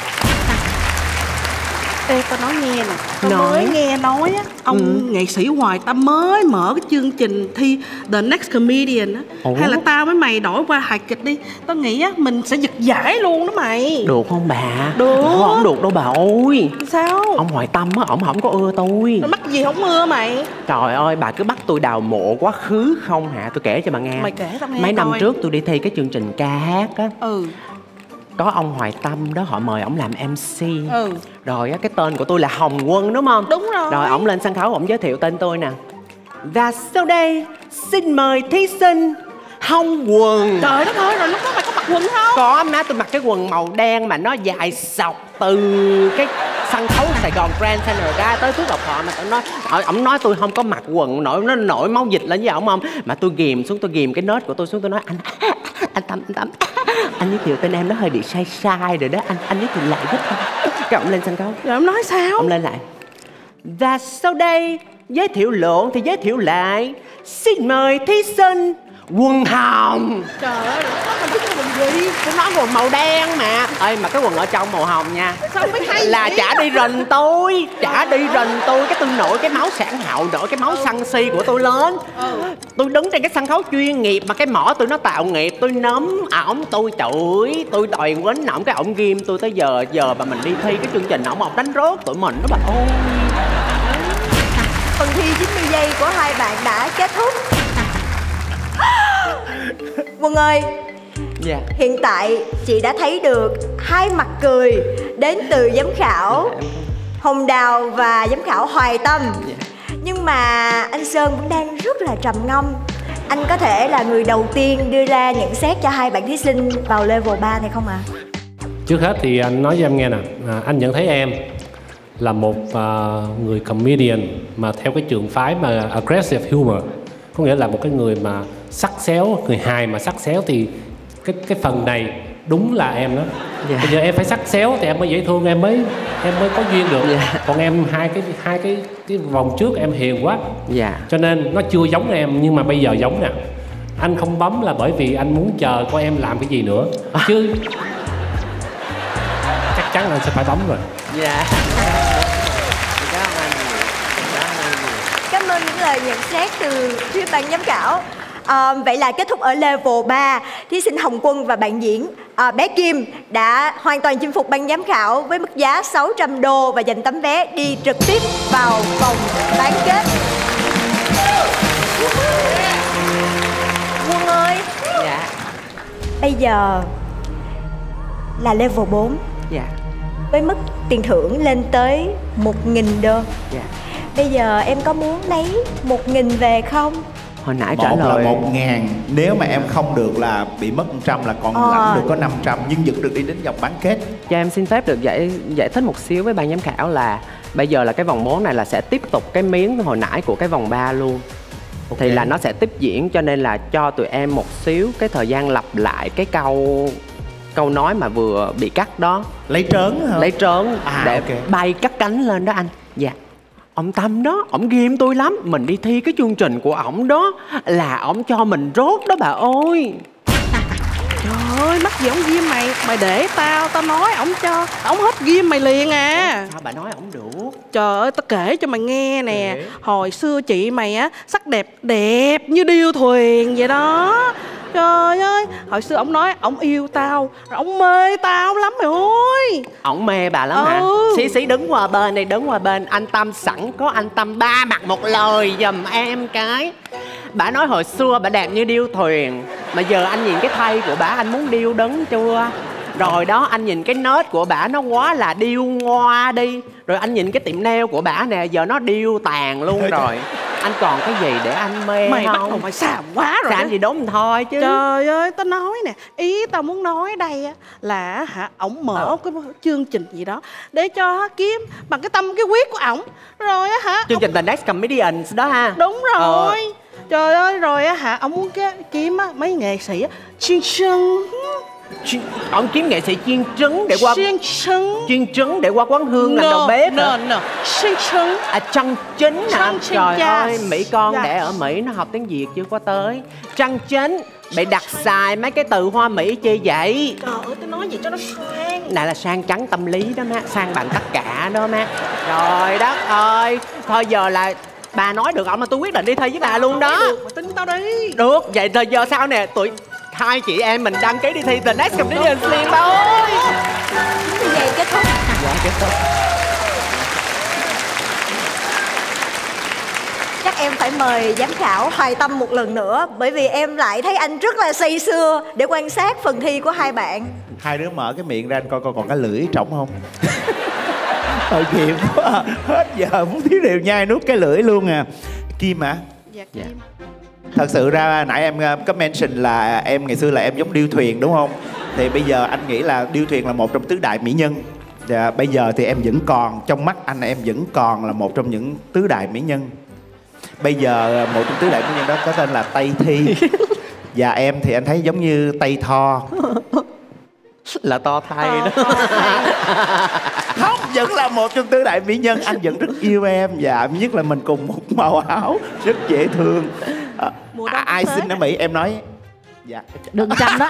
Ê, tao nói nghe nè, tao mới nghe nói á, nghệ sĩ Hoài Tâm mới mở cái chương trình thi The Next Comedian á. Hay là tao với mày đổi qua hài kịch đi. Tao nghĩ á, mình sẽ giật giải luôn đó mày. Được không bà? Được. Không được đâu bà ơi. Sao? Ông Hoài Tâm á, ổng không có ưa tôi. Mắc gì không ưa mày? Trời ơi, bà cứ bắt tôi đào mộ quá khứ không hả? Tôi kể cho bà nghe. Mày kể tao nghe. Mấy năm trước tôi đi thi cái chương trình ca hát á. Có ông Hoài Tâm đó, họ mời ổng làm MC. Rồi cái tên của tôi là Hồng Quân đúng không? Đúng rồi. Rồi ổng lên sân khấu, ổng giới thiệu tên tôi nè. Và sau đây xin mời thí sinh Hồng Quân. Trời đất ơi, rồi lúc đó mày có mặc quần không? Có má, tôi mặc cái quần màu đen mà nó dài sọc từ cái sân khấu Sài Gòn Grand Center ra tới Phước Lộc Thọ. Mà ổng nói tôi không có mặc quần, nó nổi máu dịch lên với ổng không? Mà tôi ghìm xuống, tôi ghìm cái nết của tôi xuống, tôi nói anh Tâm, anh giới thiệu tên em nó hơi bị sai sai rồi đó, anh giới thiệu lại giúp anh. Cái ổng lên sân khấu. Rồi ổng nói sao? Ổng lên lại. Và sau đây giới thiệu lộn thì giới thiệu lại. Xin mời thí sinh Quần Hồng. Trời ơi, mình biết cái quần gì? Tôi nói quần màu đen mà. Ê, mà cái quần ở trong màu hồng nha. Sao biết hay là chả đi rình tôi. Chả đi rình tôi. Cái tôi nổi cái máu sản hậu, nổi cái máu sân si của tôi lên. Tôi đứng trên cái sân khấu chuyên nghiệp mà cái mỏ tôi nó tạo nghiệp. Tôi nấm ổng, tôi chửi, tôi đòi quýnh ổng, cái ổng ghim tôi tới giờ. Giờ mà mình đi thi cái chương trình ổng đánh rớt tụi mình đó bà ơi. Phần thi 90 giây của hai bạn đã kết thúc. Quân ơi, hiện tại chị đã thấy được hai mặt cười đến từ giám khảo Hồng Đào và giám khảo Hoài Tâm. Nhưng mà anh Sơn cũng đang rất là trầm ngâm. Anh có thể là người đầu tiên đưa ra nhận xét cho hai bạn thí sinh vào level 3 này không ạ? Trước hết thì anh nói với em nghe nè, anh nhận thấy em là một người comedian mà theo cái trường phái mà aggressive humor, có nghĩa là một cái người mà sắc séo, người hài mà sắc séo, thì cái phần này đúng là em đó. Yeah. Bây giờ em phải sắc séo thì em mới dễ thương, em mới có duyên được. Yeah. Còn em hai cái vòng trước em hiền quá. Yeah. Cho nên nó chưa giống em nhưng mà bây giờ giống nè. Anh không bấm là bởi vì anh muốn chờ coi em làm cái gì nữa chứ chắc chắn là anh sẽ phải bấm rồi. Dạ. Cảm ơn những lời nhận xét từ phía ban giám khảo. Vậy là kết thúc ở level 3, thí sinh Hồng Quân và bạn diễn bé Kim đã hoàn toàn chinh phục ban giám khảo với mức giá 600 đô và giành tấm vé đi trực tiếp vào vòng bán kết. Quân ơi. Dạ. Bây giờ là level 4. Dạ. Với mức tiền thưởng lên tới 1.000 đô. Dạ. Bây giờ em có muốn lấy 1.000 về không? Hồi nãy trả lời là 1.000, nếu mà em không được là bị mất 100, là còn lãnh được có 500 nhưng vẫn được đi đến vòng bán kết. Cho em xin phép được giải thích một xíu với ban giám khảo là bây giờ là cái vòng 4 này là sẽ tiếp tục cái miếng hồi nãy của cái vòng 3 luôn. Okay. Thì là nó sẽ tiếp diễn, cho nên là cho tụi em một xíu cái thời gian lặp lại cái câu nói mà vừa bị cắt đó. Lấy trớn hả? Lấy trớn để bay cắt cánh lên đó anh. Dạ. Ông Tâm đó, ổng ghim tôi lắm. Mình đi thi cái chương trình của ổng đó là ổng cho mình rốt đó bà ơi. Trời ơi, mắc gì ổng ghim mày. Mày để tao nói ổng cho. Ổng hết ghim mày liền à. Sao bà nói ổng được? Trời ơi, tao kể cho mày nghe nè. Hồi xưa chị mày á, sắc đẹp như điêu thuyền vậy đó. Trời ơi, hồi xưa ổng nói ổng yêu tao, ổng mê tao lắm mày ơi. Ổng mê bà lắm hả? Xí đứng qua bên đây, đứng qua bên. Anh Tâm sẵn có anh Tâm ba mặt một lời giùm em cái. Bà nói hồi xưa bà đẹp như điêu thuyền, mà giờ anh nhìn cái thay của bà, anh muốn điêu đứng chưa? Rồi đó, anh nhìn cái nết của bà nó quá là điêu ngoa đi. Rồi anh nhìn cái tiệm nail của bà nè, giờ nó điêu tàn luôn rồi. Anh còn cái gì để anh mê mày không? Bắt đầu mày xàm quá rồi. Xàm gì đúng thôi chứ. Trời ơi, tao nói nè, ý tao muốn nói đây á là ổng mở cái chương trình gì đó để cho kiếm bằng cái tâm cái quyết của ổng. Rồi á chương trình The Next Comedians đó ha. Đúng rồi. Trời ơi, rồi á ổng muốn kiếm mấy nghệ sĩ chuyên sân. Ông kiếm nghệ sĩ chiên trứng để qua quán hương làm đầu bếp hả? Chiên trứng à, trăng chính hả? Trời ơi, Mỹ con đẻ ở Mỹ nó học tiếng Việt chưa có tới. Trăng chính bị đặt xài mấy cái từ Hoa Mỹ chi vậy? Trời ơi, tôi nói gì cho nó sang. Này là sang trắng tâm lý đó má, sang bằng tất cả đó má. Trời đất ơi, thôi giờ là bà nói được ổng mà tôi quyết định đi thi với bà luôn đó. Được, tính tao đi. Được, vậy thời giờ sao nè, tụi hai chị em mình đăng ký đi thi The Next Comedians liền bà ơi. Vậy kết thúc. Dạ, kết thúc. Chắc em phải mời giám khảo Hoài Tâm một lần nữa, bởi vì em lại thấy anh rất là say sưa để quan sát phần thi của hai bạn. Hai đứa mở cái miệng ra anh coi còn cái lưỡi trống không. Thời kịp quá, hết giờ muốn thiếu điều nhai nuốt cái lưỡi luôn à. Kim hả? Dạ, Kim. Thật sự ra nãy em có mention là em ngày xưa là em giống điêu thuyền đúng không? Thì bây giờ anh nghĩ là điêu thuyền là một trong tứ đại mỹ nhân. Và bây giờ thì em vẫn còn, trong mắt anh em vẫn còn là một trong những tứ đại mỹ nhân. Bây giờ một trong tứ đại mỹ nhân đó có tên là Tây Thi. Và em thì anh thấy giống như Tây Tho. Là to thay đó. Không, vẫn là một trong tứ đại mỹ nhân. Anh vẫn rất yêu em. Và nhất là mình cùng một màu áo, rất dễ thương. Ai xin ở Mỹ em nói. Dạ. Đừng chăm đó.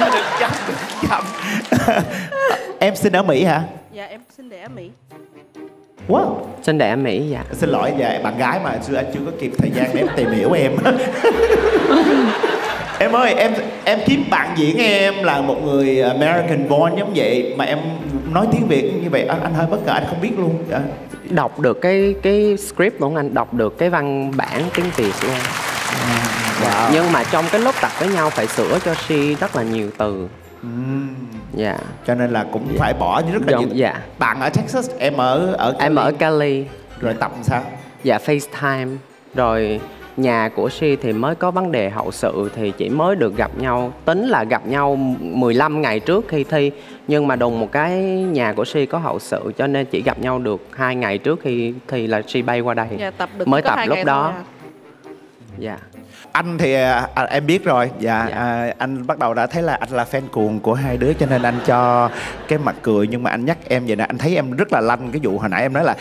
Đừng chăm, đừng chăm. Em xin ở Mỹ hả? Dạ em xin đẻ ở Mỹ. Wow. Xin đẻ ở Mỹ dạ. Xin lỗi dạ, bạn gái mà xưa anh chưa có kịp thời gian để tìm hiểu em. Em ơi, em kiếm bạn diễn em là một người American born giống vậy mà em nói tiếng Việt như vậy, anh hơi bất ngờ, anh không biết luôn. Dạ. Đọc được cái script của anh, đọc được cái văn bản tiếng Việt của anh. Wow. Nhưng mà trong cái lúc tập với nhau phải sửa cho si rất là nhiều từ. Dạ. Cho nên là cũng phải bỏ rất là nhiều. Bạn ở Texas, em ở Cali. Rồi tập sao? Dạ FaceTime. Rồi nhà của She thì mới có vấn đề hậu sự thì chỉ mới được gặp nhau, tính là gặp nhau 15 ngày trước khi thi, nhưng mà đùng một cái nhà của She có hậu sự cho nên chỉ gặp nhau được 2 ngày trước khi thi là She bay qua đây. Dạ, mới tập lúc đó. Dạ. Anh thì em biết rồi. Dạ, dạ. Anh bắt đầu đã thấy là anh là fan cuồng của hai đứa cho nên anh cho cái mặt cười. Nhưng mà anh nhắc em vậy nè, anh thấy em rất là lanh. Cái vụ hồi nãy em nói là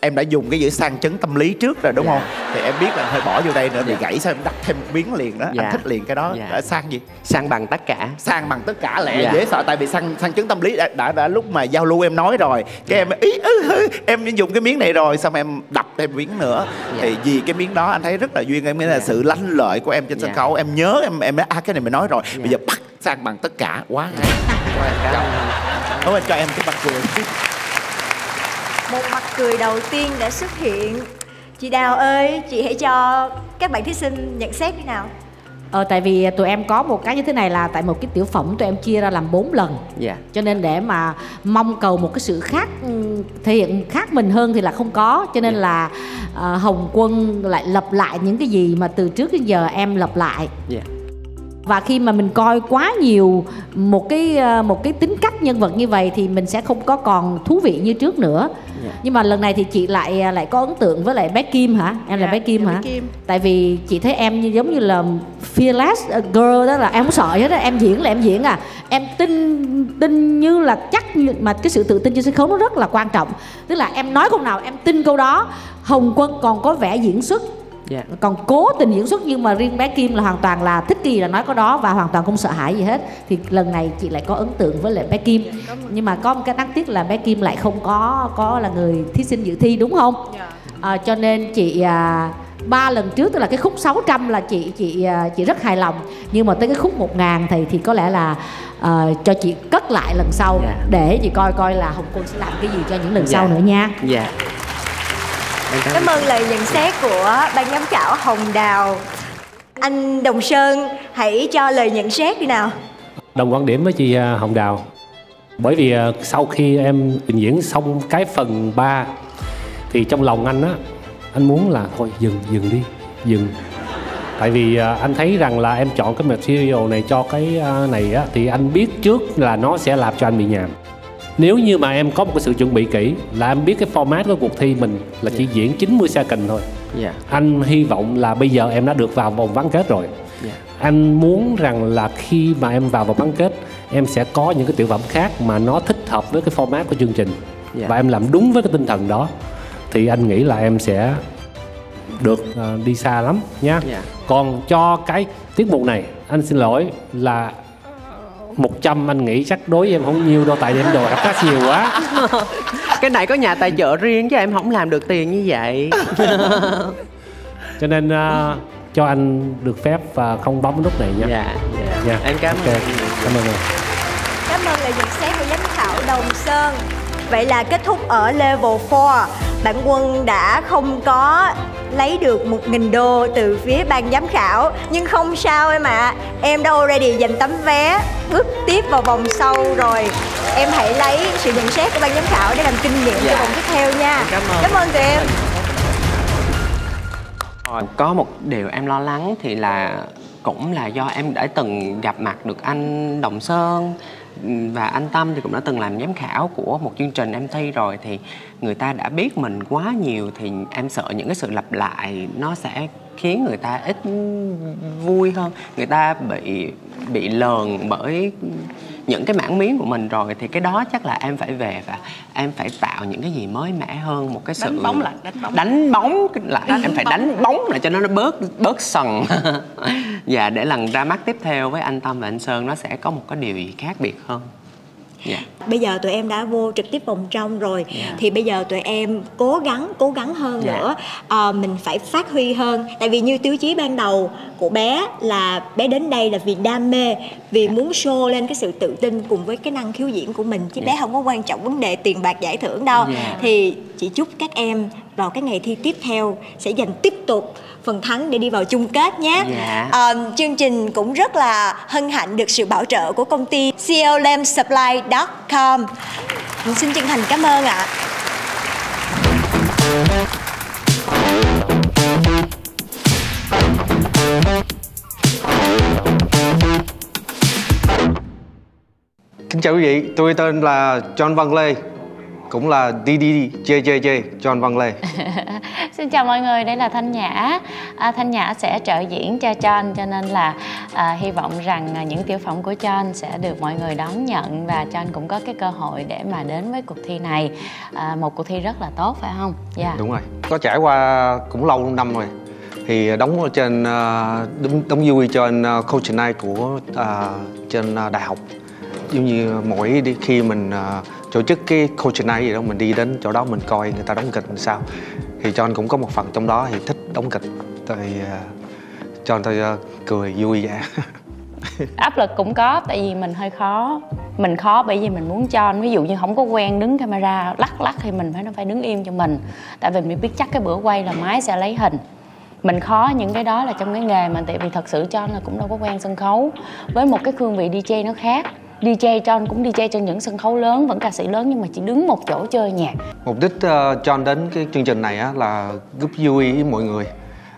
em đã dùng cái chữ sang chấn tâm lý trước rồi đúng dạ. không? Thì em biết là hơi bỏ vô đây nữa thì dạ. gãy sao em đắp thêm một miếng liền đó dạ. Anh thích liền cái đó dạ. Đã sang gì? Sang bằng tất cả. Sang bằng tất cả lẹ dạ. dễ sợ. Tại vì sang chấn tâm lý đã lúc mà giao lưu em nói rồi cái dạ. em ý em dùng cái miếng này rồi xong em đập thêm miếng nữa dạ. Thì vì cái miếng đó anh thấy rất là duyên. Em nghĩ là dạ. sự lanh lợi của em trên sân khấu. Em nhớ em nói cái này mình nói rồi dạ. Bây giờ bắt sang bằng tất cả. Quá hay. Cảm ơn cho em cái mặt cười. Một mặt cười đầu tiên đã xuất hiện. Chị Đào ơi, chị hãy cho các bạn thí sinh nhận xét như nào. Tại vì tụi em có một cái như thế này là tại một cái tiểu phẩm tụi em chia ra làm 4 lần yeah. Cho nên để mà mong cầu một cái sự khác thể hiện khác mình hơn thì là không có. Cho nên yeah. là Hồng Quân lại lặp lại những cái gì mà từ trước đến giờ em lặp lại yeah. Và khi mà mình coi quá nhiều một cái tính cách nhân vật như vậy thì mình sẽ không có còn thú vị như trước nữa yeah. Nhưng mà lần này thì chị lại có ấn tượng với lại bé Kim hả? Em yeah, là bé Kim hả? Bé Kim. Tại vì chị thấy em như giống như là fearless girl đó, là em không sợ hết đó, em diễn là em diễn à. Em tin như là chắc, mà cái sự tự tin trên sân khấu nó rất là quan trọng. Tức là em nói câu nào em tin câu đó. Hồng Quân còn có vẻ diễn xuất yeah. còn cố tình diễn xuất, nhưng mà riêng bé Kim là hoàn toàn là thích kỳ là nói có đó và hoàn toàn không sợ hãi gì hết. Thì lần này chị lại có ấn tượng với lại bé Kim yeah, nhưng mà có một cái đáng tiếc là bé Kim lại không có là người thí sinh dự thi đúng không yeah. Cho nên chị ba lần trước, tức là cái khúc 600 là chị rất hài lòng, nhưng mà tới cái khúc 1000 thì có lẽ là cho chị cất lại lần sau yeah. để chị coi là Hồng Quân sẽ làm cái gì cho những lần yeah. sau nữa nha. Dạ yeah. Cảm ơn lời nhận xét của ban giám khảo Hồng Đào. Anh Đồng Sơn hãy cho lời nhận xét đi nào. Đồng quan điểm với chị Hồng Đào. Bởi vì sau khi em trình diễn xong cái phần 3 thì trong lòng anh á, anh muốn là thôi dừng đi, dừng. Tại vì anh thấy rằng là em chọn cái material này cho cái này á, thì anh biết trước là nó sẽ làm cho anh bị nhàm. Nếu như mà em có một cái sự chuẩn bị kỹ là em biết cái format của cuộc thi mình là chỉ yeah. diễn 90 second thôi yeah. Anh hy vọng là bây giờ em đã được vào vòng bán kết rồi yeah. Anh muốn rằng là khi mà em vào vòng bán kết em sẽ có những cái tiểu phẩm khác mà nó thích hợp với cái format của chương trình yeah. Và em làm đúng với cái tinh thần đó thì anh nghĩ là em sẽ được đi xa lắm nha yeah. Còn cho cái tiết mục này anh xin lỗi là 100 anh nghĩ chắc đối em không nhiều đâu, tại vì em đồ đọc khá nhiều quá. Cái này có nhà tài trợ riêng chứ em không làm được tiền như vậy. Cho nên cho anh được phép và không bấm nút này nha. Dạ, dạ. Yeah. Em cảm ơn. Okay. Cảm ơn. Cảm ơn lời nhận xét của giám khảo Đồng Sơn. Vậy là kết thúc ở level 4. Bạn Quân đã không có lấy được 1000 đô từ phía ban giám khảo. Nhưng không sao em ạ à. Em đã already giành tấm vé bước tiếp vào vòng sau rồi. Em hãy lấy sự nhận xét của ban giám khảo để làm kinh nghiệm cho vòng tiếp theo nha. Cảm ơn tụi em. Có một điều em lo lắng thì là cũng là do em đã từng gặp mặt được anh Đồng Sơn và anh Tâm thì cũng đã từng làm giám khảo của một chương trình em thi rồi, thì người ta đã biết mình quá nhiều thì em sợ những cái sự lặp lại nó sẽ khiến người ta ít vui hơn, người ta bị lờn bởi những cái mảng miếng của mình rồi, thì cái đó chắc là em phải về và em phải tạo những cái gì mới mẻ hơn, một cái sự đánh bóng lại. Em phải đánh bóng lại cho nó bớt sần. Dạ, để lần ra mắt tiếp theo với anh Tâm và anh Sơn nó sẽ có một cái điều gì khác biệt hơn. Yeah. Bây giờ tụi em đã vô trực tiếp vòng trong rồi yeah. Thì bây giờ tụi em cố gắng hơn yeah. nữa. Mình phải phát huy hơn. Tại vì như tiêu chí ban đầu của bé là bé đến đây là vì đam mê, vì yeah. muốn show lên cái sự tự tin cùng với cái năng khiếu diễn của mình. Chứ yeah. bé không có quan trọng vấn đề tiền bạc giải thưởng đâu yeah. Thì chị chúc các em vào cái ngày thi tiếp theo sẽ giành tiếp tục phần thắng để đi vào chung kết nhé. Yeah. Chương trình cũng rất là hân hạnh được sự bảo trợ của công ty CLLampsupply.com. Xin chân thành cảm ơn ạ. chào quý vị, tôi tên là John Văn Lê, cũng là DDJJJ John Văn Lê. Xin chào mọi người, đây là Thanh Nhã. Thanh Nhã sẽ trợ diễn cho John, cho nên là hy vọng rằng những tiểu phẩm của John sẽ được mọi người đón nhận và John cũng có cái cơ hội để mà đến với cuộc thi này. Một cuộc thi rất là tốt phải không? Dạ. Yeah. Đúng rồi. Có trải qua cũng lâu năm rồi. Thì đóng trên đóng vui trên Coaching Night của trên đại học. Giống như mỗi đi khi mình tổ chức cái Coaching Night gì đó, mình đi đến chỗ đó mình coi người ta đóng kịch làm sao. Thì John cũng có một phần trong đó, thì thích đóng kịch. Thì John tôi cười vui vẻ. Áp lực cũng có, tại vì mình hơi khó. Mình khó bởi vì mình muốn cho, ví dụ như không có quen đứng camera lắc thì mình phải đứng im cho mình. Tại vì mình biết chắc cái bữa quay là máy sẽ lấy hình. Mình khó những cái đó là trong cái nghề mà, tại vì thật sự John là cũng đâu có quen sân khấu. Với một cái cương vị DJ nó khác. DJ John cũng DJ trên những sân khấu lớn, vẫn ca sĩ lớn nhưng mà chỉ đứng một chỗ chơi nhạc. Mục đích John đến cái chương trình này á, là giúp vui với mọi người,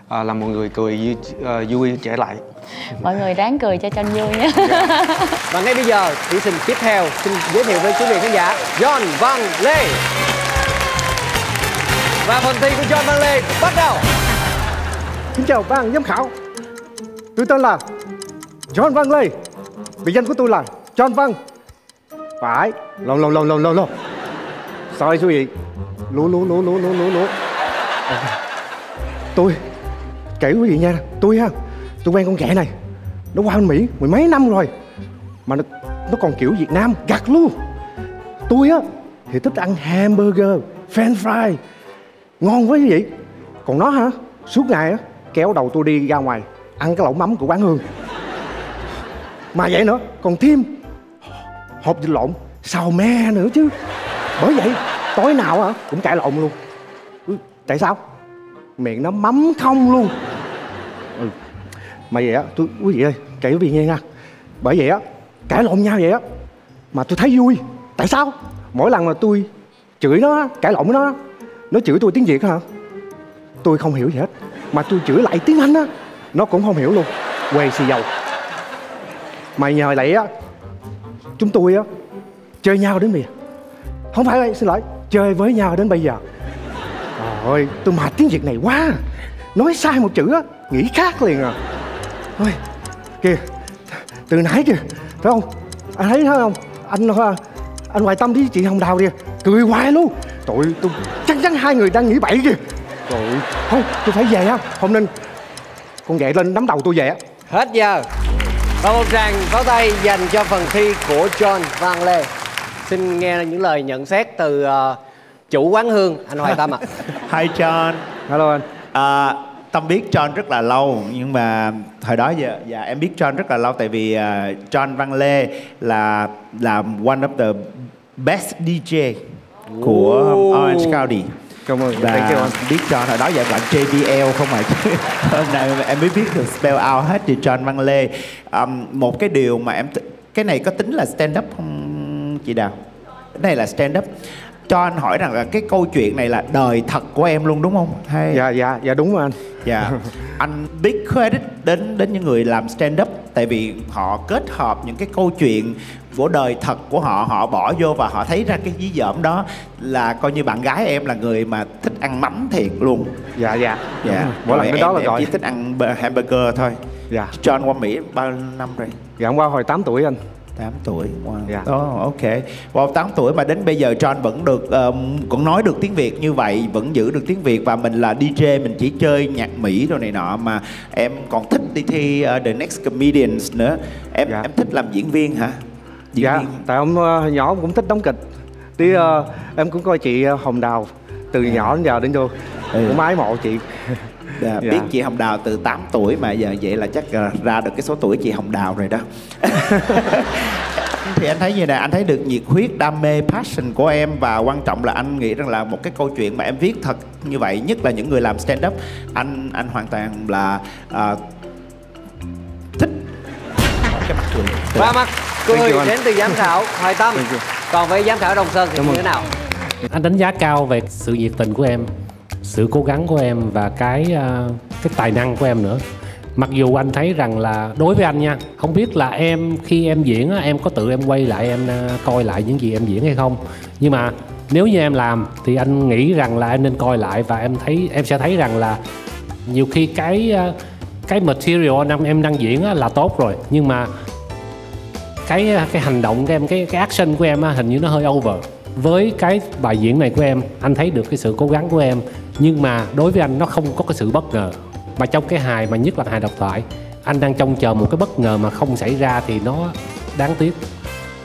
làm mọi người cười vui trở lại. Mọi người ráng cười cho John vui nhé. Và ngay bây giờ thí sinh tiếp theo xin giới thiệu với quý vị khán giả John Văn Lê. Và phần thi của John Văn Lê bắt đầu. Xin chào ban giám khảo. Tôi tên là John Văn Lê. Biệt danh của tôi là John Văn. Phải. Lộn. Sorry quý vị. Lú. Tôi kể quý vị nha, tôi quen con trẻ này. Nó qua bên Mỹ mười mấy năm rồi. Mà nó còn kiểu Việt Nam gặt luôn. Tôi á thì thích ăn hamburger, french fry. Ngon quá quý vị. Còn nó hả? Suốt ngày á kéo đầu tôi đi ra ngoài ăn cái lẩu mắm của quán Hương. Mà vậy nữa còn thêm hộp vịt lộn xào me nữa chứ. Bởi vậy tối nào hả cũng cãi lộn luôn. Tại sao? Miệng nó mắm không luôn. Mà vậy á tôi, quý vị ơi, kể quý vị nghe nha. Bởi vậy á cãi lộn nhau vậy á mà tôi thấy vui. Tại sao? Mỗi lần mà tôi chửi nó, cãi lộn với nó chửi tôi tiếng Việt hả, tôi không hiểu gì hết. Mà tôi chửi lại tiếng Anh á, nó cũng không hiểu luôn. Quê xì dầu. Mà nhờ lại á, chúng tôi á chơi nhau đến bây giờ. Không phải, xin lỗi, chơi với nhau đến bây giờ. Trời ơi, tôi mệt tiếng Việt này quá. Nói sai một chữ á, nghĩ khác liền à. Ôi, kìa, từ nãy kìa, phải không? Anh thấy không? Anh Hoài Tâm với chị Hồng Đào kìa, cười hoài luôn. Trời ơi, tôi chắc chắn hai người đang nghĩ bậy kìa. Trời ơi, thôi tôi phải về á, không nên con dậy lên nắm đầu tôi về á. Hết giờ. Và một tràng pháo tay dành cho phần thi của John Văn Lê. Xin nghe những lời nhận xét từ chủ quán Hương, anh Hoài Tâm ạ. Hi John. Hello anh. Tâm biết John rất là lâu, nhưng mà thời đó giờ dạ, em biết John rất là lâu. Tại vì John Văn Lê là one of the best DJ của Orange County. Cảm ơn. Và biết John hồi đó giờ bạn JBL không ạ. Hôm nay em mới biết được spell out hết từ John Văn Lê. Một cái điều mà em cái này có tính là stand up không chị Đào? Cái này là stand up. John hỏi rằng là cái câu chuyện này là đời thật của em luôn đúng không? Hay... Dạ đúng rồi anh. Dạ. Anh biết credit đến những người làm stand up, tại vì họ kết hợp những cái câu chuyện của đời thật của họ, họ bỏ vô và họ thấy ra cái dí dỏm đó. Là coi như bạn gái em là người mà thích ăn mắm thiệt luôn. Dạ. Mỗi lần cái đó là em chỉ thích ăn hamburger thôi. Dạ. John qua Mỹ bao năm rồi? Dạ qua hồi 8 tuổi anh. 8 tuổi, wow. Yeah. Oh, ok. Wow, 8 tuổi mà đến bây giờ John vẫn được cũng nói được tiếng Việt như vậy, vẫn giữ được tiếng Việt. Và mình là DJ, mình chỉ chơi nhạc Mỹ rồi này nọ. Mà em còn thích đi thi The Next Comedians nữa. Em thích làm diễn viên hả? Diễn viên. Tại ông nhỏ cũng thích đóng kịch. Tí em cũng coi chị Hồng Đào từ nhỏ đến giờ đến vô. Cũng ái mộ chị. Biết chị Hồng Đào từ 8 tuổi mà giờ vậy là chắc ra được cái số tuổi chị Hồng Đào rồi đó. Thì anh thấy như này, anh thấy được nhiệt huyết, đam mê, passion của em. Và quan trọng là anh nghĩ rằng là một cái câu chuyện mà em viết thật như vậy, nhất là những người làm stand up, anh hoàn toàn là thích. Cái mặt cười. Và mặt cười đến từ giám khảo Hoài Tâm. Còn với giám khảo Đồng Sơn thì như thế nào? Anh đánh giá cao về sự nhiệt tình của em, sự cố gắng của em và cái tài năng của em nữa. Mặc dù anh thấy rằng là đối với anh nha, không biết là em khi em diễn em có tự em quay lại em coi lại những gì em diễn hay không, nhưng mà nếu như em làm thì anh nghĩ rằng là em nên coi lại và em sẽ thấy rằng là nhiều khi cái material em đang diễn là tốt rồi, nhưng mà cái hành động của em, cái action của em hình như nó hơi over. Với cái bài diễn này của em, anh thấy được cái sự cố gắng của em, nhưng mà đối với anh nó không có cái sự bất ngờ. Mà trong cái hài, mà nhất là hài độc thoại, anh đang trông chờ một cái bất ngờ mà không xảy ra thì nó đáng tiếc.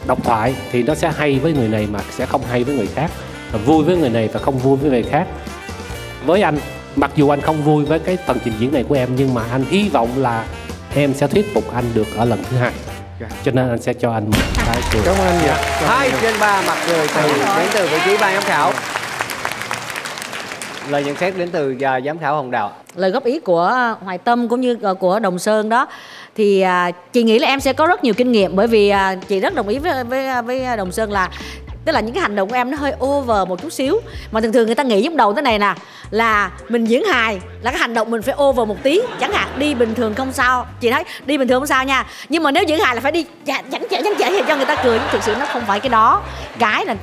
Độc thoại thì nó sẽ hay với người này mà sẽ không hay với người khác, và vui với người này và không vui với người khác. Với anh, mặc dù anh không vui với cái phần trình diễn này của em, nhưng mà anh hy vọng là em sẽ thuyết phục anh được ở lần thứ hai. Cho nên anh sẽ cho anh một cái cười. Cảm ơn anh nhé. 2/3 mặt cười đến từ vị trí ban giám khảo. Lời nhận xét đến từ giám khảo Hồng Đào. Lời góp ý của Hoài Tâm cũng như của Đồng Sơn đó, thì chị nghĩ là em sẽ có rất nhiều kinh nghiệm, bởi vì chị rất đồng ý với Đồng Sơn là tức là những cái hành động của em nó hơi over một chút xíu. Mà thường thường người ta nghĩ giống đầu thế này nè, là mình diễn hài là cái hành động mình phải over một tí. Chẳng hạn đi bình thường không sao, chị thấy đi bình thường không sao nha, nhưng mà nếu diễn hài là phải đi chẳng chẽ thì cho người ta cười. Nhưng thực sự nó không phải cái đó. Cái là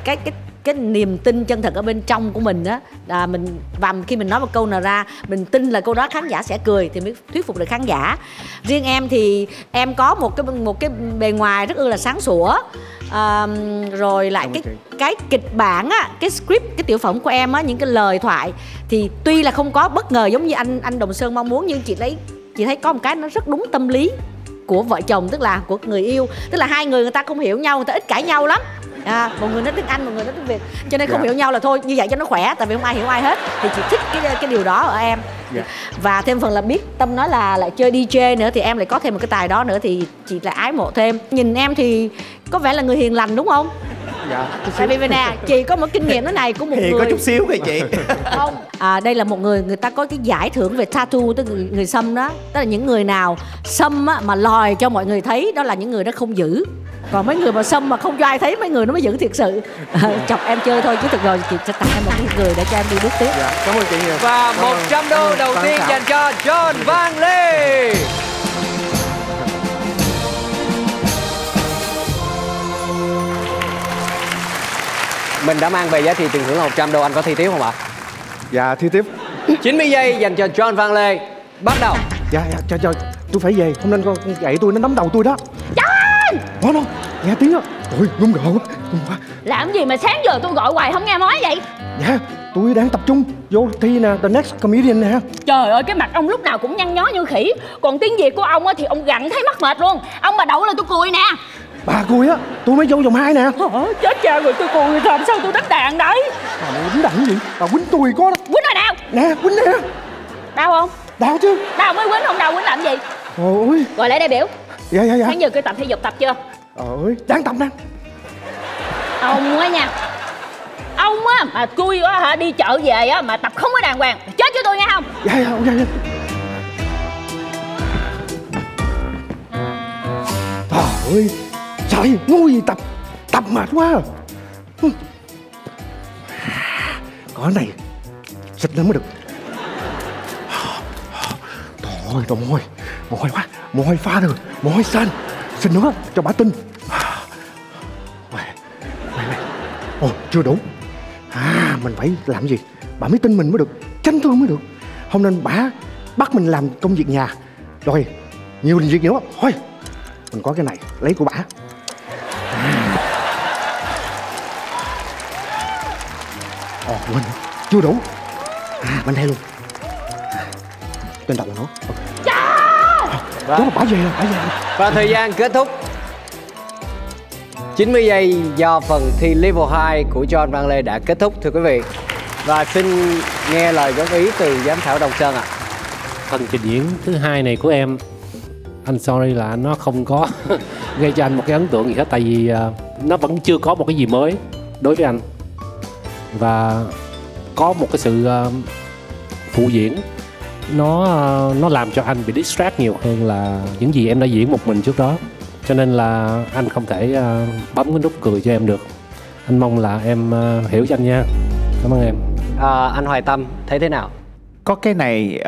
cái niềm tin chân thật ở bên trong của mình á, mình và khi mình nói một câu nào ra mình tin là câu đó khán giả sẽ cười thì mới thuyết phục được khán giả. Riêng em thì em có một cái bề ngoài rất là sáng sủa, rồi lại cái kịch bản á, cái script, cái tiểu phẩm của em á, những cái lời thoại thì tuy là không có bất ngờ giống như anh Đồng Sơn mong muốn, nhưng chị thấy có một cái nó rất đúng tâm lý của vợ chồng, tức là của người yêu, tức là hai người ta không hiểu nhau, người ta ít cãi nhau lắm. Một người nói tiếng Anh, một người nói tiếng Việt, cho nên không hiểu nhau là thôi như vậy cho nó khỏe, tại vì không ai hiểu ai hết. Thì chị thích cái điều đó ở em. Và thêm phần là biết Tâm nói là lại chơi DJ nữa, thì em lại có thêm một cái tài đó nữa, thì chị lại ái mộ thêm. Nhìn em thì có vẻ là người hiền lành đúng không? Dạ. Tại vì nè, chị có một kinh nghiệm thế này của một người có chút xíu kìa chị. Không, đây là một người ta có cái giải thưởng về tattoo, tức người xăm đó. Tức là những người nào xăm mà lòi cho mọi người thấy, đó là những người đó không giữ. Còn mấy người mà xâm mà không cho ai thấy, mấy người nó mới giữ thiệt sự. Chọc em chơi thôi, chứ thực rồi chị sẽ tặng em một cái cười để cho em đi bước tiếp. Dạ, cảm ơn chị nhiều. Và 100 đô đầu tiên dành cho John Văn Lê. Mình đã mang về giá trị tiền thưởng là 100 đô, anh có thi tiếp không ạ? Dạ, thi tiếp. 90 giây dành cho John Văn Lê. Bắt đầu. Dạ, trời, tôi phải về, không nên con gậy tôi, nó nắm đầu tôi đó. Ủa nó, nghe tiếng á. Ôi, ngung gạo quá. Làm gì mà sáng giờ tôi gọi hoài không nghe nói vậy? Dạ, tôi đang tập trung vô thi nè, The Next Comedian nè. Trời ơi, cái mặt ông lúc nào cũng nhăn nhó như khỉ. Còn tiếng Việt của ông á thì ông gặn thấy mắc mệt luôn. Ông mà đậu là tôi cười nè. Bà cười á, tôi mới vô vòng 2 nè. Chết cha rồi, tôi cười làm sao tôi đánh đàn đấy. Bà mày quýnh đẳng vậy, bà quýnh tôi có đó. Quýnh rồi nào. Nè, quýnh nè. Đau không? Đau chứ. Đau mới quýnh, không đau quýnh làm gì? Ôi. Gọi lại đại biểu. Dạ. Sáng giờ cái tập thể dục tập chưa? Ơi, đang tập nè. Ông á nha, ông á mà cui quá hả, đi chợ về á mà tập không có đàng hoàng, chết cho tôi nghe không? Dạ. Trời ơi, trời, ngu gì tập, tập mệt quá. Có cái này, xịt nữa mới được. Thôi, đồng ơi, mỏi quá. Môi pha được, môi xanh. Xin nữa cho bà tin. Ồ, chưa đủ. Mình phải làm gì bà mới tin mình mới được, tránh thương mới được. Không nên bà bắt mình làm công việc nhà. Rồi, nhiều việc nữa. Thôi, mình có cái này, lấy của bà. Quên, chưa đủ. Mình hay luôn. Tên đọc là nó. Bà về. Và thời gian kết thúc. 90 giây do phần thi level 2 của John Văn Lê đã kết thúc, thưa quý vị. Và xin nghe lời góp ý từ giám khảo Đồng Sơn ạ. Phần trình diễn thứ hai này của em, anh sorry là nó không có gây cho anh một cái ấn tượng gì hết, tại vì nó vẫn chưa có một cái gì mới đối với anh. Và có một cái sự phụ diễn nó làm cho anh bị distract nhiều hơn là những gì em đã diễn một mình trước đó, cho nên là anh không thể bấm cái nút cười cho em được. Anh mong là em hiểu cho anh nha. Cảm ơn em. Anh Hoài Tâm thấy thế nào? Có cái này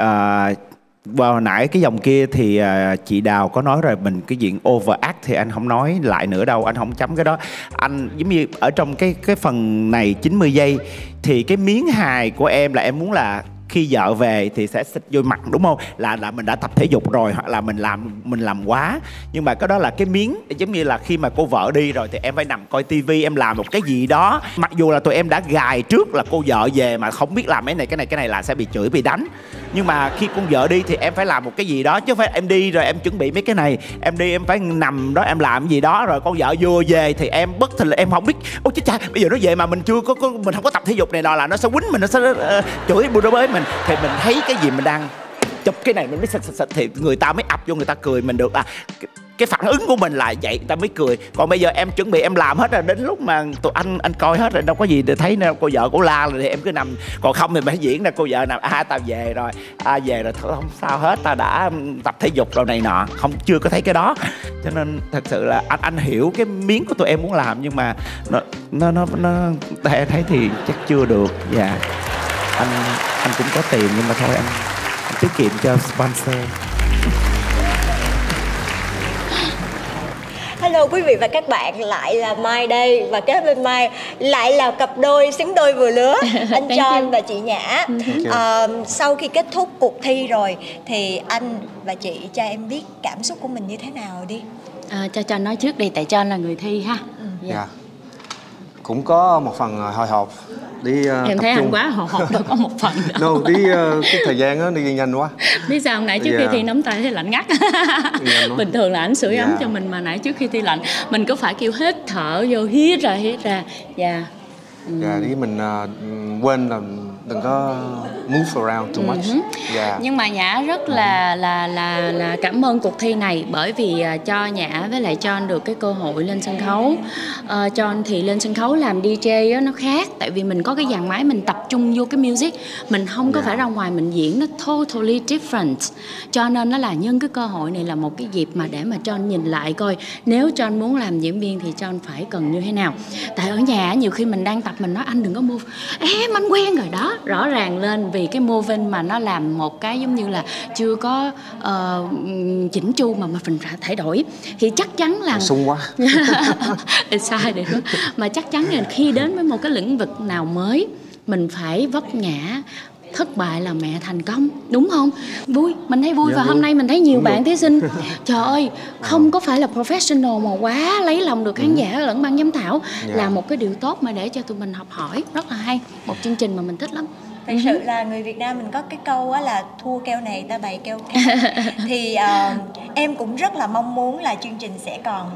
Và hồi nãy cái dòng kia thì chị Đào có nói rồi, mình cái diện overact thì anh không nói lại nữa đâu, anh không chấm cái đó. Anh giống như ở trong cái phần này 90 giây thì cái miếng hài của em là em muốn là khi vợ về thì sẽ xịt vô mặt, đúng không? Là mình đã tập thể dục rồi, hoặc là mình làm quá. Nhưng mà cái đó là cái miếng giống như là khi mà cô vợ đi rồi thì em phải nằm coi tivi, em làm một cái gì đó. Mặc dù là tụi em đã gài trước là cô vợ về mà không biết làm cái này là sẽ bị chửi, bị đánh. Nhưng mà khi con vợ đi thì em phải làm một cái gì đó, chứ phải em đi rồi em chuẩn bị mấy cái này, em đi em phải nằm đó em làm gì đó, rồi con vợ vừa về thì em bất thình là em không biết, ôi chết cha, bây giờ nó về mà mình chưa có mình không có tập thể dục này nọ là nó sẽ quýnh mình, nó sẽ chửi bùa bới mình. Thì mình thấy cái gì mình đang chụp cái này mình mới sạch thì người ta mới ập vô, người ta cười mình được. À, cái phản ứng của mình là vậy, người ta mới cười. Còn bây giờ em chuẩn bị em làm hết rồi, đến lúc mà tụi anh coi hết rồi đâu có gì để thấy đâu, cô vợ cũng la rồi thì em cứ nằm. Còn không thì mình diễn là cô vợ nằm, à tao về rồi, à về rồi thôi không sao hết, tao đã tập thể dục rồi này nọ, không chưa có thấy cái đó. Cho nên thật sự là anh hiểu cái miếng của tụi em muốn làm, nhưng mà nó thấy thì chắc chưa được. Dạ anh cũng có tiền nhưng mà thôi anh tiết kiệm cho sponsor. Hello quý vị và các bạn, lại là Mai đây và kế bên Mai lại là cặp đôi xứng đôi vừa lứa, anh John và chị Nhã. Sau khi kết thúc cuộc thi rồi thì anh và chị cho em biết cảm xúc của mình như thế nào đi. Cho John nói trước đi, tại John là người thi ha. Cũng có một phần hồi hộp đi, em thấy anh quá hồi hộp đâu có một phần đâu. Đi cái thời gian đó, đi nhanh quá. Biết sao nãy trước khi thi nắm tay thấy lạnh ngắt. Bình thường là anh sưởi ấm cho mình, mà nãy trước khi thi lạnh mình cứ phải kêu hít thở vô, hít ra hít ra. Đi mình quên là đừng có move around too much. Nhưng mà Nhã rất là cảm ơn cuộc thi này, bởi vì cho Nhã với lại John được cái cơ hội lên sân khấu. John thì lên sân khấu làm DJ đó, nó khác, tại vì mình có cái dàn máy mình tập trung vô cái music, mình không có phải ra ngoài mình diễn, nó totally different. Cho nên nó là nhân cái cơ hội này là một cái dịp mà để mà John nhìn lại coi nếu John muốn làm diễn viên thì John phải cần như thế nào. Tại ở nhà nhiều khi mình đang tập mình nói anh đừng có move, em anh quen rồi đó, rõ ràng lên, vì cái moving mà nó làm một cái giống như là chưa có chỉnh chu mà mình thay đổi thì chắc chắn là sung quá sai được. Mà chắc chắn là khi đến với một cái lĩnh vực nào mới mình phải vấp ngã, thất bại là mẹ thành công, đúng không? Vui, mình thấy vui. Và hôm nay mình thấy nhiều bạn thí sinh trời ơi, không có phải là professional mà quá lấy lòng được khán giả lẫn ban giám thảo, là một cái điều tốt mà để cho tụi mình học hỏi. Rất là hay, một chương trình mà mình thích lắm. Thật sự là người Việt Nam mình có cái câu là thua keo này ta bày keo khác. Thì em cũng rất là mong muốn là chương trình sẽ còn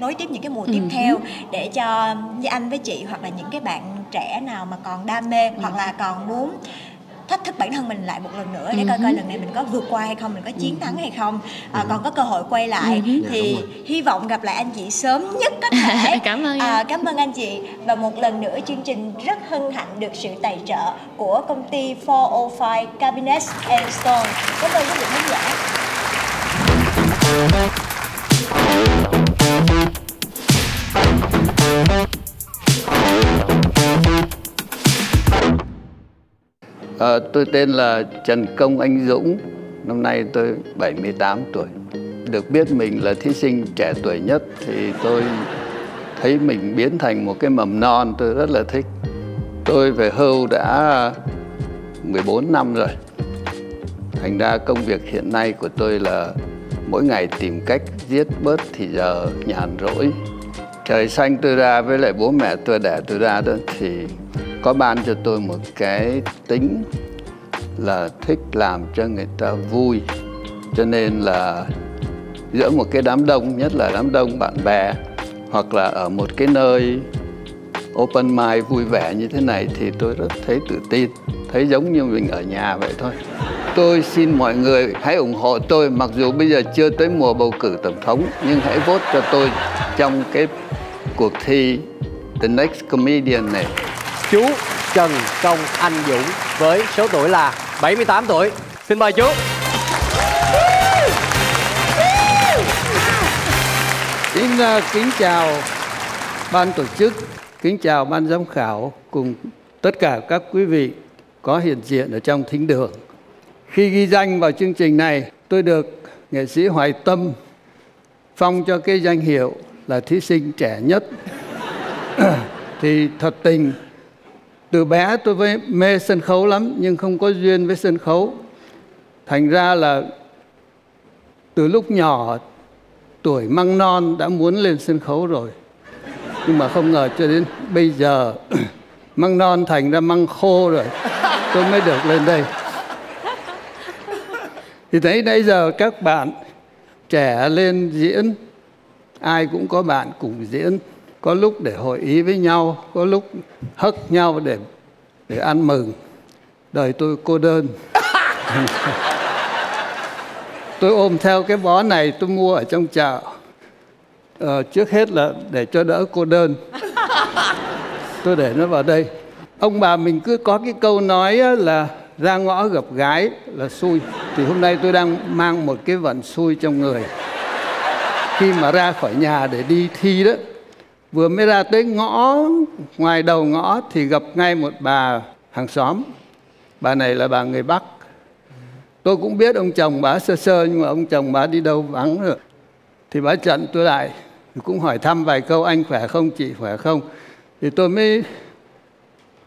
nối tiếp những cái mùa tiếp theo để cho anh với chị hoặc là những cái bạn trẻ nào mà còn đam mê hoặc là còn muốn thách thức bản thân mình lại một lần nữa để coi coi lần này mình có vượt qua hay không, mình có chiến thắng hay không, còn có cơ hội quay lại. Thì hy vọng gặp lại anh chị sớm nhất có thể. Cảm ơn cảm ơn anh chị. Và một lần nữa chương trình rất hân hạnh được sự tài trợ của công ty 405 Cabinets and Stone. Cảm ơn quý vị khán giả. Tôi tên là Trần Công Anh Dũng, năm nay tôi 78 tuổi. Được biết mình là thí sinh trẻ tuổi nhất thì tôi thấy mình biến thành một cái mầm non tôi rất là thích. Tôi về hưu đã 14 năm rồi. Thành ra công việc hiện nay của tôi là mỗi ngày tìm cách giết bớt thì giờ nhàn rỗi. Trời xanh tôi ra với lại bố mẹ tôi đẻ tôi ra đó thì có ban cho tôi một cái tính là thích làm cho người ta vui. Cho nên là giữa một cái đám đông, nhất là đám đông bạn bè hoặc là ở một cái nơi open mic vui vẻ như thế này thì tôi rất thấy tự tin, thấy giống như mình ở nhà vậy thôi. Tôi xin mọi người hãy ủng hộ tôi, mặc dù bây giờ chưa tới mùa bầu cử tổng thống, nhưng hãy vote cho tôi trong cái cuộc thi The Next Comedian này. Chú Trần Công Anh Dũng với số tuổi là 78 tuổi. Xin mời chú. Kính chào ban tổ chức, kính chào ban giám khảo cùng tất cả các quý vị có hiện diện ở trong thính đường. Khi ghi danh vào chương trình này, tôi được nghệ sĩ Hoài Tâm phong cho cái danh hiệu là thí sinh trẻ nhất. Thì thật tình, từ bé tôi với mê sân khấu lắm, nhưng không có duyên với sân khấu. Thành ra là từ lúc nhỏ, tuổi măng non đã muốn lên sân khấu rồi. Nhưng mà không ngờ cho đến bây giờ, măng non thành ra măng khô rồi, tôi mới được lên đây. Thì thấy nãy giờ các bạn trẻ lên diễn, ai cũng có bạn cùng diễn. Có lúc để hội ý với nhau, có lúc hất nhau để ăn mừng. Đời tôi cô đơn. Tôi ôm theo cái bó này tôi mua ở trong chợ. Trước hết là để cho đỡ cô đơn. Tôi để nó vào đây. Ông bà mình cứ có cái câu nói là ra ngõ gặp gái là xui. Thì hôm nay tôi đang mang một cái vận xui trong người. Khi mà ra khỏi nhà để đi thi đó, vừa mới ra tới ngõ, ngoài đầu ngõ thì gặp ngay một bà hàng xóm. Bà này là bà người Bắc. Tôi cũng biết ông chồng bà sơ sơ, nhưng mà ông chồng bà đi đâu vắng rồi. Thì bà chặn tôi lại, cũng hỏi thăm vài câu: anh khỏe không, chị khỏe không? Thì tôi mới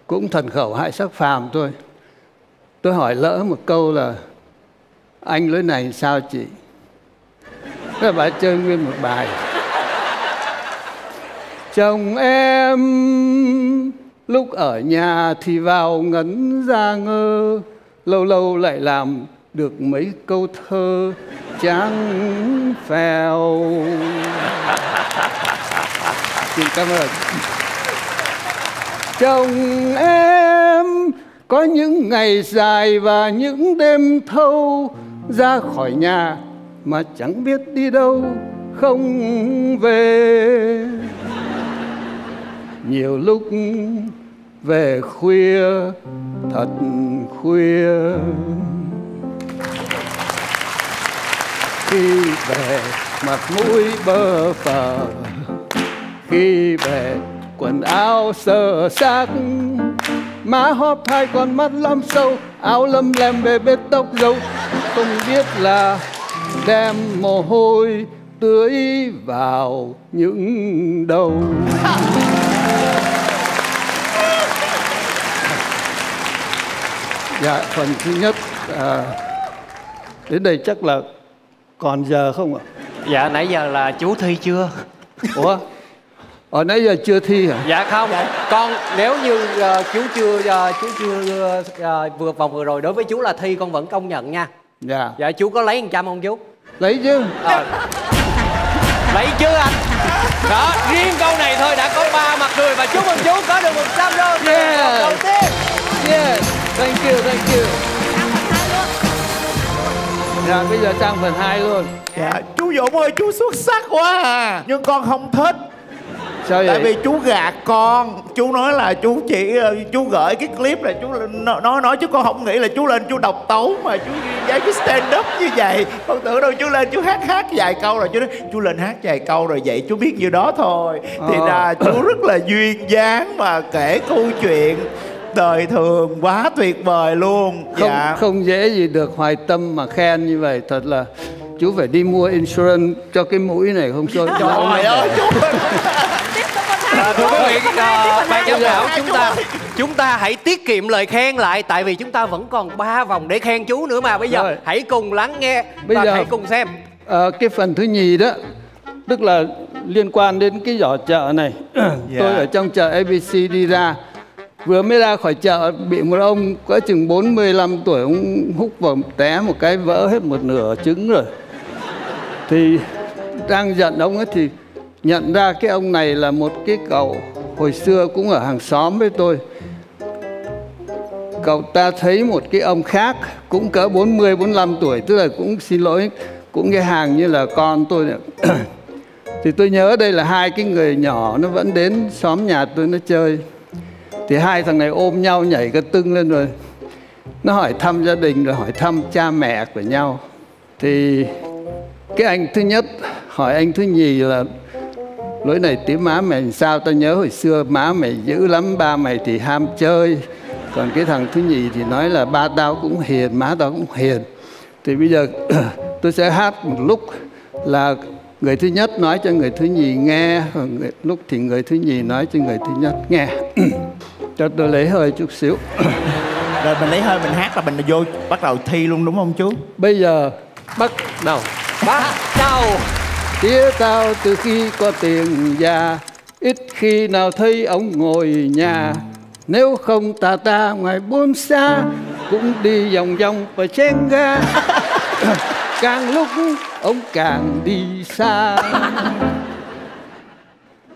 cũng thần khẩu hại sắc phàm thôi. Tôi hỏi lỡ một câu là: anh lối này sao chị? Thế bà chơi nguyên một bài: chồng em lúc ở nhà thì vào ngấn ra ngơ, lâu lâu lại làm được mấy câu thơ trắng phèo. Xin cảm ơn. Chồng em có những ngày dài và những đêm thâu, ra khỏi nhà mà chẳng biết đi đâu không về. Nhiều lúc về khuya, thật khuya, khi về mặt mũi bơ phờ, khi về quần áo sờ xác, má hóp hai con mắt lom sâu, áo lấm lem về bết tóc dâu, không biết là đem mồ hôi tưới vào những đầu. Dạ, phần thứ nhất đến đây chắc là còn giờ không ạ? Dạ, nãy giờ là chú thi chưa? Ủa? Nãy giờ chưa thi hả? Dạ không, dạ. Con nếu như chú chưa vượt vòng vừa rồi, đối với chú là thi, con vẫn công nhận nha. Dạ. Dạ, chú có lấy 100 không chú? Lấy chứ. Lấy chứ anh. Đó, riêng câu này thôi đã có 3 mặt cười, và chúc mừng chú có được 100 đô. Yeah. Đầu tiên. Yeah. Thank you, thank you. Sang phần 2 luôn. Dạ, bây giờ sang phần 2 luôn. Dạ, chú Dũng ơi, chú xuất sắc quá à. Nhưng con không thích. Sao vậy? Tại vì chú gạt con. Chú nói là chú chỉ, chú gửi cái clip là chú nói chứ con không nghĩ là chú lên chú đọc tấu mà chú giải cái stand up như vậy. Con tưởng đâu chú lên chú hát vài câu rồi chú nói chú lên hát vài câu rồi vậy chú biết như đó thôi. Thì là chú rất là duyên dáng mà kể câu chuyện đời thường quá tuyệt vời luôn. Dạ. Không dễ gì được Hoài Tâm mà khen như vậy, thật là chú phải đi mua insurance cho cái mũi này không thôi. Trời ơi chú. Thưa quý vị, ban giám khảo chúng ta hãy tiết kiệm lời khen lại, tại vì chúng ta vẫn còn 3 vòng để khen chú nữa mà. Bây giờ rồi, hãy cùng lắng nghe và hãy cùng xem. Cái phần thứ nhì đó, tức là liên quan đến cái giỏ chợ này. Tôi ở trong chợ ABC đi ra, vừa mới ra khỏi chợ bị một ông cỡ chừng 45 tuổi, ông húc vào té một cái vỡ hết một nửa trứng rồi. Thì đang giận ông ấy thì nhận ra cái ông này là một cái cậu hồi xưa cũng ở hàng xóm với tôi. Cậu ta thấy một cái ông khác cũng cỡ 40-45 tuổi, tức là cũng xin lỗi, cũng cái hàng như là con tôi. Thì tôi nhớ đây là hai cái người nhỏ nó vẫn đến xóm nhà tôi nó chơi. Thì hai thằng này ôm nhau nhảy cái tưng lên rồi. Nó hỏi thăm gia đình rồi hỏi thăm cha mẹ của nhau. Thì cái anh thứ nhất hỏi anh thứ nhì là: lối này tí má mày sao, tao nhớ hồi xưa má mày dữ lắm, ba mày thì ham chơi, Còn cái thằng thứ nhì thì nói là ba tao cũng hiền, má tao cũng hiền. Thì bây giờ tôi sẽ hát một lúc là người thứ nhất nói cho người thứ nhì nghe, lúc thì người thứ nhì nói cho người thứ nhất nghe. Cho tôi lấy hơi chút xíu. Rồi mình lấy hơi, mình hát và mình vô bắt đầu thi luôn đúng không chú? Bây giờ bắt đầu. Tía tao từ khi có tiền già, ít khi nào thấy ông ngồi nhà. Nếu không ta ngoài buôn xa, cũng đi vòng và chen ga. Càng lúc ông càng đi xa.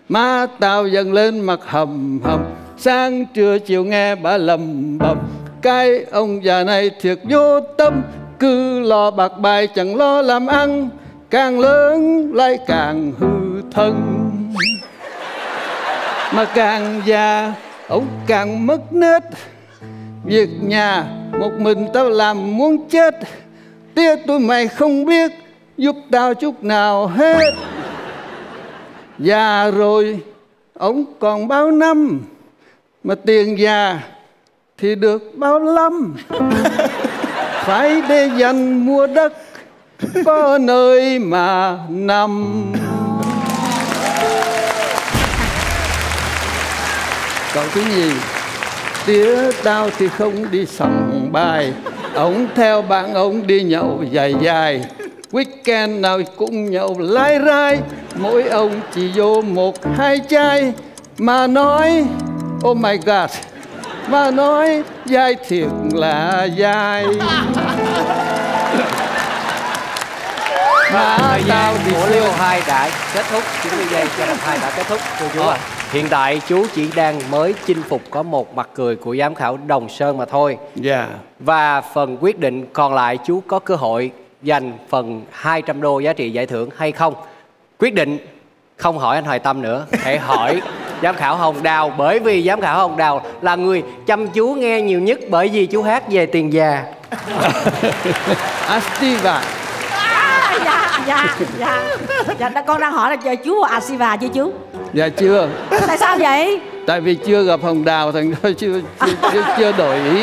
Má tao dần lên mặt hầm hầm, sáng trưa chiều nghe bà lầm bầm. Cái ông già này thiệt vô tâm, cứ lo bạc bài chẳng lo làm ăn. Càng lớn lại càng hư thân, mà càng già ông càng mất nết. Việc nhà một mình tao làm muốn chết, tía tụi mày không biết giúp tao chút nào hết. Già rồi ông còn bao năm, mà tiền già thì được bao lắm. Phải để dành mua đất, có nơi mà nằm. Cậu thứ nhì, tía tao thì không đi sòng bài, ông theo bạn ông đi nhậu dài dài. Weekend nào cũng nhậu lái rai, mỗi ông chỉ vô một hai chai. Mà nói, oh my god, mà nói dai thiệt là dai. Mà tao thì liêu hai đã kết thúc, 90 giây cho năm hai đã kết thúc cô chú ạ. Hiện tại chú chỉ đang mới chinh phục có một mặt cười của giám khảo Đồng Sơn mà thôi. Dạ. Và phần quyết định còn lại chú có cơ hội giành phần 200 đô giá trị giải thưởng hay không. Quyết định không hỏi anh Hoài Tâm nữa, hãy hỏi giám khảo Hồng Đào. Bởi vì giám khảo Hồng Đào là người chăm chú nghe nhiều nhất, bởi vì chú hát về tiền già. Astiva. Dạ, con đang hỏi là giờ chú Asiva chưa chú? Dạ chưa. Tại sao vậy? Tại vì chưa gặp Hồng Đào, thành ra chưa đổi ý.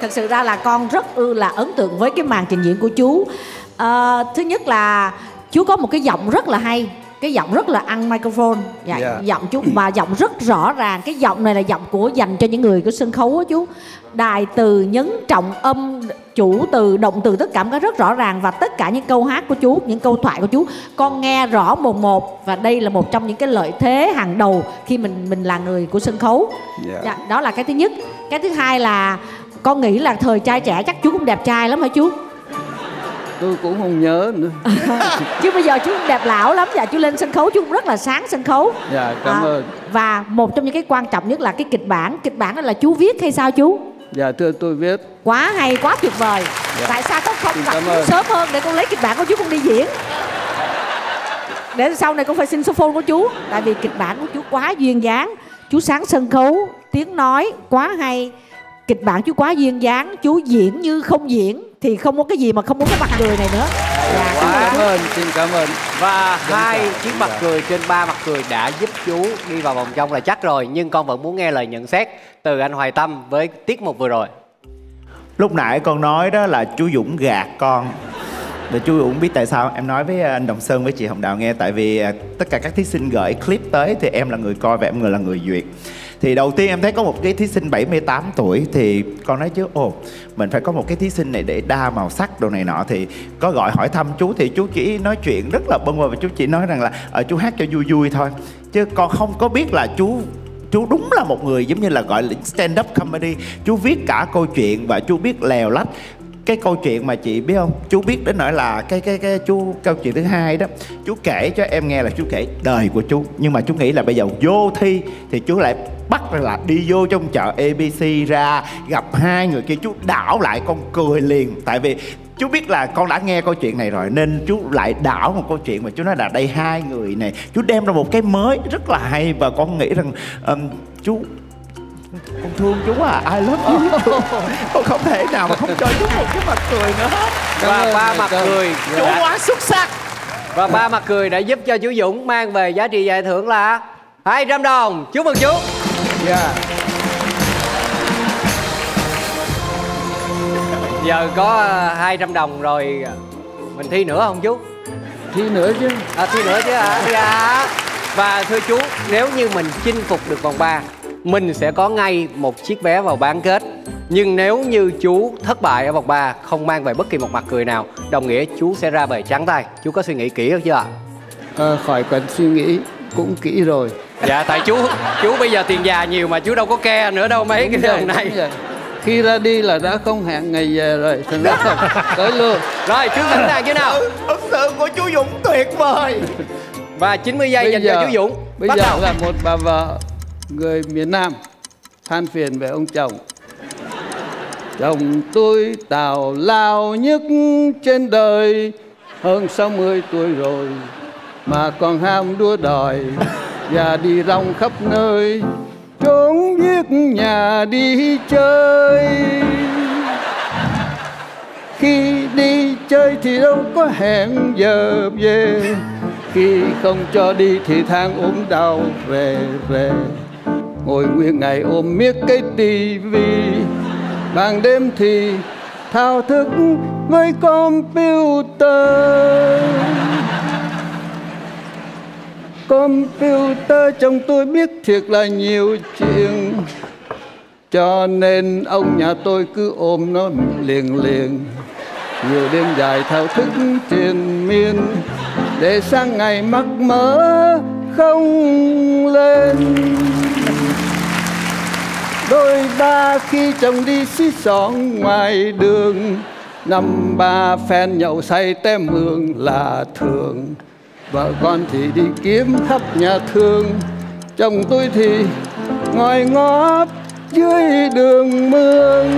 Thật sự ra là con rất là ấn tượng với cái màn trình diễn của chú. Thứ nhất là chú có một cái giọng rất là hay, cái giọng rất là ăn microphone. Dạ, yeah. Giọng chú mà giọng rất rõ ràng. Cái giọng này là giọng của dành cho những người của sân khấu á chú. Đài từ, nhấn trọng âm, chủ từ, động từ, tất cả nó rất rõ ràng. Và tất cả những câu hát của chú, những câu thoại của chú con nghe rõ mồn một. Và đây là một trong những cái lợi thế hàng đầu khi mình là người của sân khấu. Yeah. Dạ, đó là cái thứ nhất. Cái thứ hai là con nghĩ là thời trai trẻ chắc chú cũng đẹp trai lắm hả chú? Tôi cũng không nhớ nữa. Chứ bây giờ chú đẹp lão lắm. Dạ, chú lên sân khấu chú cũng rất là sáng sân khấu. Dạ, cảm ơn. Và một trong những cái quan trọng nhất là cái kịch bản. Kịch bản đó là chú viết hay sao chú? Dạ, thưa tôi viết. Quá hay, quá tuyệt vời. Dạ. Tại sao con không gặp chú sớm hơn để con lấy kịch bản của chú con đi diễn? Để sau này con phải xin số phone của chú. Tại vì kịch bản của chú quá duyên dáng. Chú sáng sân khấu, tiếng nói quá hay. Kịch bản chú quá duyên dáng, chú diễn như không diễn thì không có cái gì mà không muốn cái mặt cười này nữa. Dạ, quá ơn, xin cảm ơn. Và hai chiếc mặt cười trên 3 mặt cười đã giúp chú đi vào vòng trong là chắc rồi. Nhưng con vẫn muốn nghe lời nhận xét từ anh Hoài Tâm với tiết mục vừa rồi. Lúc nãy con nói đó là chú Dũng gạt con. Để chú Dũng biết tại sao em nói với anh Đồng Sơn với chị Hồng Đào nghe. Tại vì tất cả các thí sinh gửi clip tới thì em là người coi và em là người duyệt. Thì đầu tiên em thấy có một cái thí sinh 78 tuổi thì con nói chứ ồ, mình phải có một cái thí sinh này để đa màu sắc đồ này nọ. Thì có gọi hỏi thăm chú thì chú chỉ nói chuyện rất là bâng quơ và chú chỉ nói rằng là chú hát cho vui vui thôi. Chứ con không có biết là chú đúng là một người giống như là gọi là stand-up comedy. Chú viết cả câu chuyện và chú biết lèo lách. Cái câu chuyện mà chị biết không, chú biết đến nỗi là cái chú câu chuyện thứ hai đó, chú kể cho em nghe là chú kể đời của chú. Nhưng mà chú nghĩ là bây giờ vô thi thì chú lại bắt là đi vô trong chợ ABC ra gặp hai người kia, chú đảo lại con cười liền. Tại vì chú biết là con đã nghe câu chuyện này rồi nên chú lại đảo một câu chuyện mà chú nói là đây hai người này, chú đem ra một cái mới rất là hay. Và con nghĩ rằng chú, con thương chú à, I love you. Con không thể nào mà không cho chú một cái mặt cười nữa. Và ba mặt cười chú quá xuất sắc. Và ba mặt cười đã giúp cho chú Dũng mang về giá trị giải thưởng là 200 đồng. Chúc mừng chú. Yeah. Giờ có 200 đồng rồi, mình thi nữa không chú? Thi nữa chứ. À, thi nữa chứ hả? Dạ. Và thưa chú, nếu như mình chinh phục được vòng 3, mình sẽ có ngay một chiếc vé vào bán kết. Nhưng nếu như chú thất bại ở vòng 3, không mang về bất kỳ một mặt cười nào, đồng nghĩa chú sẽ ra về trắng tay. Chú có suy nghĩ kỹ chưa ạ? Khỏi cần suy nghĩ, cũng kỹ rồi. Dạ, tại chú bây giờ tiền già nhiều mà chú đâu có ke nữa đâu mấy cái đường này. Khi ra đi là đã không hẹn ngày về rồi, thành ra không tới luôn. Rồi, chú sẵn sàng chứ nào? Ấn tượng của chú Dũng tuyệt vời. Và 90 giây dành cho chú Dũng. Bây giờ là một bà vợ người miền Nam than phiền về ông chồng. Chồng tôi tào lao nhất trên đời, hơn 60 tuổi rồi mà còn ham đua đòi và đi rong khắp nơi, trốn giết nhà đi chơi. Khi đi chơi thì đâu có hẹn giờ về, khi không cho đi thì than ốm đau về về. Ngồi nguyên ngày ôm miết cái tivi, ban đêm thì thao thức với computer. Computer chồng tôi biết thiệt là nhiều chuyện, cho nên ông nhà tôi cứ ôm nó liền liền. Nhiều đêm dài thao thức triền miên, để sang ngày mắc mớ không lên. Đôi ba khi chồng đi xí xón ngoài đường, năm ba phen nhậu say tem hương là thường. Vợ con thì đi kiếm khắp nhà thương, chồng tôi thì ngồi ngóp dưới đường mương.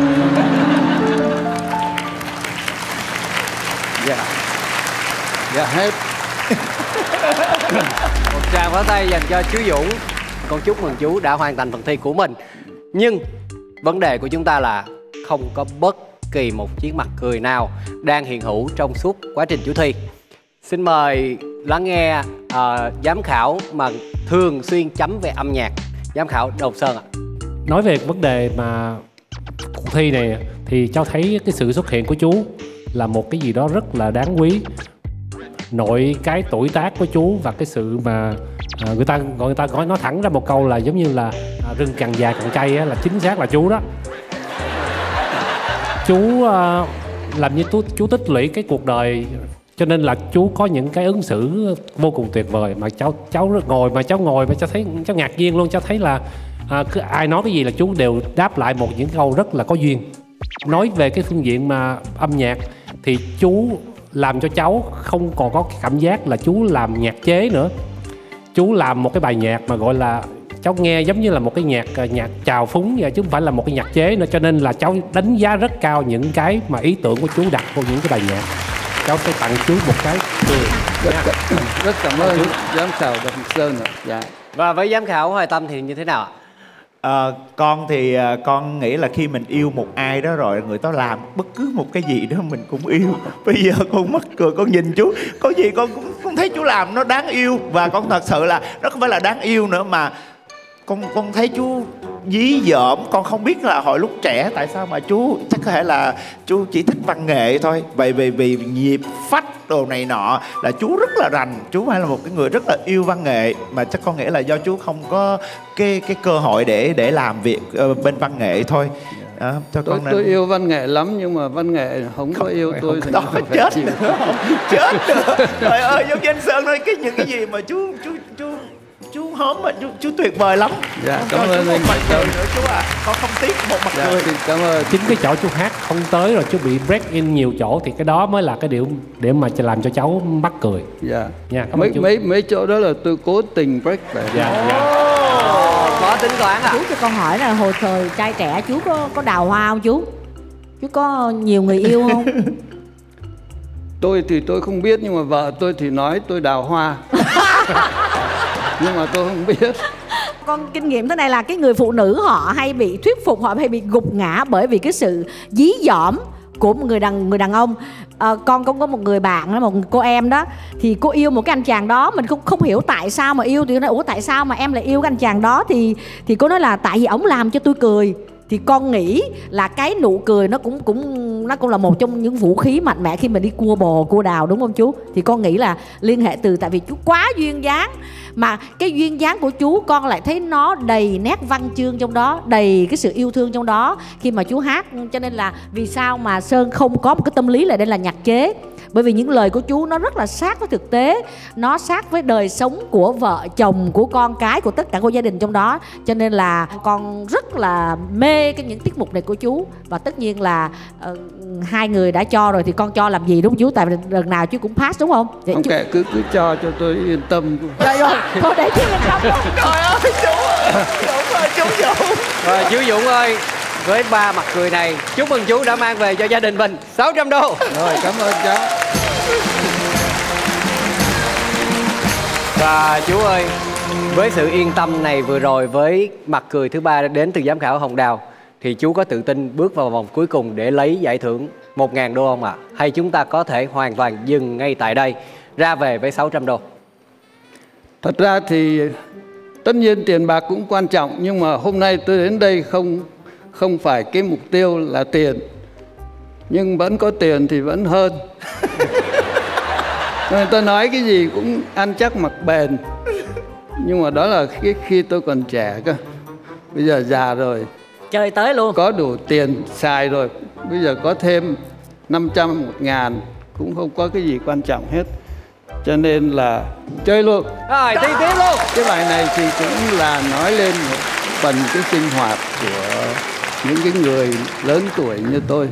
Dạ, dạ hết. Một tràng pháo tay dành cho chú Dũng. Con chúc mừng chú đã hoàn thành phần thi của mình. Nhưng vấn đề của chúng ta là không có bất kỳ một chiếc mặt cười nào đang hiện hữu trong suốt quá trình chú thi. Xin mời lắng nghe giám khảo mà thường xuyên chấm về âm nhạc, giám khảo Đồng Sơn ạ. Nói về vấn đề mà cuộc thi này thì cháu thấy cái sự xuất hiện của chú là một cái gì đó rất là đáng quý. Nội cái tuổi tác của chú và cái sự mà người ta gọi nó thẳng ra một câu là giống như là rừng càng già càng cay á, là chính xác là chú đó. Chú làm như chú tích lũy cái cuộc đời, cho nên là chú có những cái ứng xử vô cùng tuyệt vời mà cháu thấy cháu ngạc nhiên luôn. Cháu thấy là cứ ai nói cái gì là chú đều đáp lại một những câu rất là có duyên. Nói về cái phương diện mà âm nhạc thì chú làm cho cháu không còn có cảm giác là chú làm nhạc chế nữa. Chú làm một cái bài nhạc mà gọi là cháu nghe giống như là một cái nhạc trào phúng vậy, chứ không phải là một cái nhạc chế nữa, cho nên là cháu đánh giá rất cao những cái mà ý tưởng của chú đặt vào những cái bài nhạc. Cháu sẽ tặng chú một cái cười. Rất cảm ơn giám khảo Đồng Sơn ạ. Dạ. Và với giám khảo Hoài Tâm thì như thế nào ạ? Con thì con nghĩ là khi mình yêu một ai đó rồi, người ta làm bất cứ một cái gì đó mình cũng yêu. Bây giờ con mắc cười, con nhìn chú, có gì con cũng thấy chú làm nó đáng yêu. Và con thật sự là nó không phải là đáng yêu nữa mà con thấy chú dí dỏm. Con không biết là hồi lúc trẻ tại sao mà chú, chắc có thể là chú chỉ thích văn nghệ thôi. Vậy vì nhịp phách đồ này nọ là chú rất là rành. Chú hay là một cái người rất là yêu văn nghệ, mà chắc con nghĩ là do chú không có cái cơ hội để làm việc bên văn nghệ thôi. À, tôi yêu văn nghệ lắm nhưng mà văn nghệ không có yêu tôi thì đó, chết chịu. Nữa chết nữa. Trời ơi, giống như anh Sơn nói, cái những cái gì mà chú hóm mà chú tuyệt vời lắm. Dạ, cảm ơn anh. Mặt cười nữa chú à, con không tiếc một mặt cười. Dạ, cảm ơn. Chính cái chỗ chú hát không tới rồi chú bị break in nhiều chỗ thì cái đó mới là cái điều để mà làm cho cháu mắc cười. Dạ. Nha, mấy chỗ đó là tôi cố tình break vậy. Dạ, dạ. Có tính toán à? Chú cho con hỏi là hồi thời trai trẻ chú có đào hoa không chú? Chú có nhiều người yêu không? Tôi thì tôi không biết, nhưng mà vợ tôi thì nói tôi đào hoa. Nhưng mà tôi không biết. Con kinh nghiệm thế này là cái người phụ nữ họ hay bị thuyết phục, họ hay bị gục ngã bởi vì cái sự dí dỏm của một người đàn ông. Con có một người bạn đó, một cô em đó, thì cô yêu một cái anh chàng đó, mình không hiểu tại sao mà yêu. Thì cô nói ủa tại sao mà em lại yêu cái anh chàng đó, thì cô nói là tại vì ổng làm cho tôi cười. Thì con nghĩ là cái nụ cười nó cũng nó cũng là một trong những vũ khí mạnh mẽ khi mình đi cua bồ, cua đào, đúng không chú? Thì con nghĩ là liên hệ từ, tại vì chú quá duyên dáng, mà cái duyên dáng của chú con lại thấy nó đầy nét văn chương trong đó, đầy cái sự yêu thương trong đó khi mà chú hát. Cho nên là vì sao mà Sơn không có một cái tâm lý là đây là nhạc chế, bởi vì những lời của chú nó rất là sát với thực tế, nó sát với đời sống của vợ chồng, của con cái, của tất cả của gia đình trong đó. Cho nên là con rất là mê cái những tiết mục này của chú. Và tất nhiên là hai người đã cho rồi thì con cho làm gì, đúng không chú? Tại vì lần nào chú cũng pass, đúng không? Để không chú... kệ, cứ cho tôi yên tâm. Trời ơi, thôi để chú yên tâm. Trời ơi, chú ơi, chú Dũng. Rồi, chú Dũng ơi, với ba mặt cười này, chúc mừng chú đã mang về cho gia đình mình 600 đô. Rồi, cảm ơn cháu. Và chú ơi, với sự yên tâm này vừa rồi, với mặt cười thứ ba đến từ giám khảo Hồng Đào, thì chú có tự tin bước vào vòng cuối cùng để lấy giải thưởng 1.000 đô không ạ? Hay chúng ta có thể hoàn toàn dừng ngay tại đây, ra về với 600 đô? Thật ra thì tất nhiên tiền bạc cũng quan trọng, nhưng mà hôm nay tôi đến đây không phải cái mục tiêu là tiền, nhưng vẫn có tiền thì vẫn hơn. Tôi nói cái gì cũng ăn chắc mặc bền, nhưng mà đó là khi tôi còn trẻ cơ. Bây giờ già rồi, chơi tới luôn, có đủ tiền xài rồi, bây giờ có thêm 500, 1.000 cũng không có cái gì quan trọng hết. Cho nên là chơi luôn rồi, đi tiếp luôn. Cái bài này thì cũng là nói lên một phần cái sinh hoạt của những cái người lớn tuổi như tôi,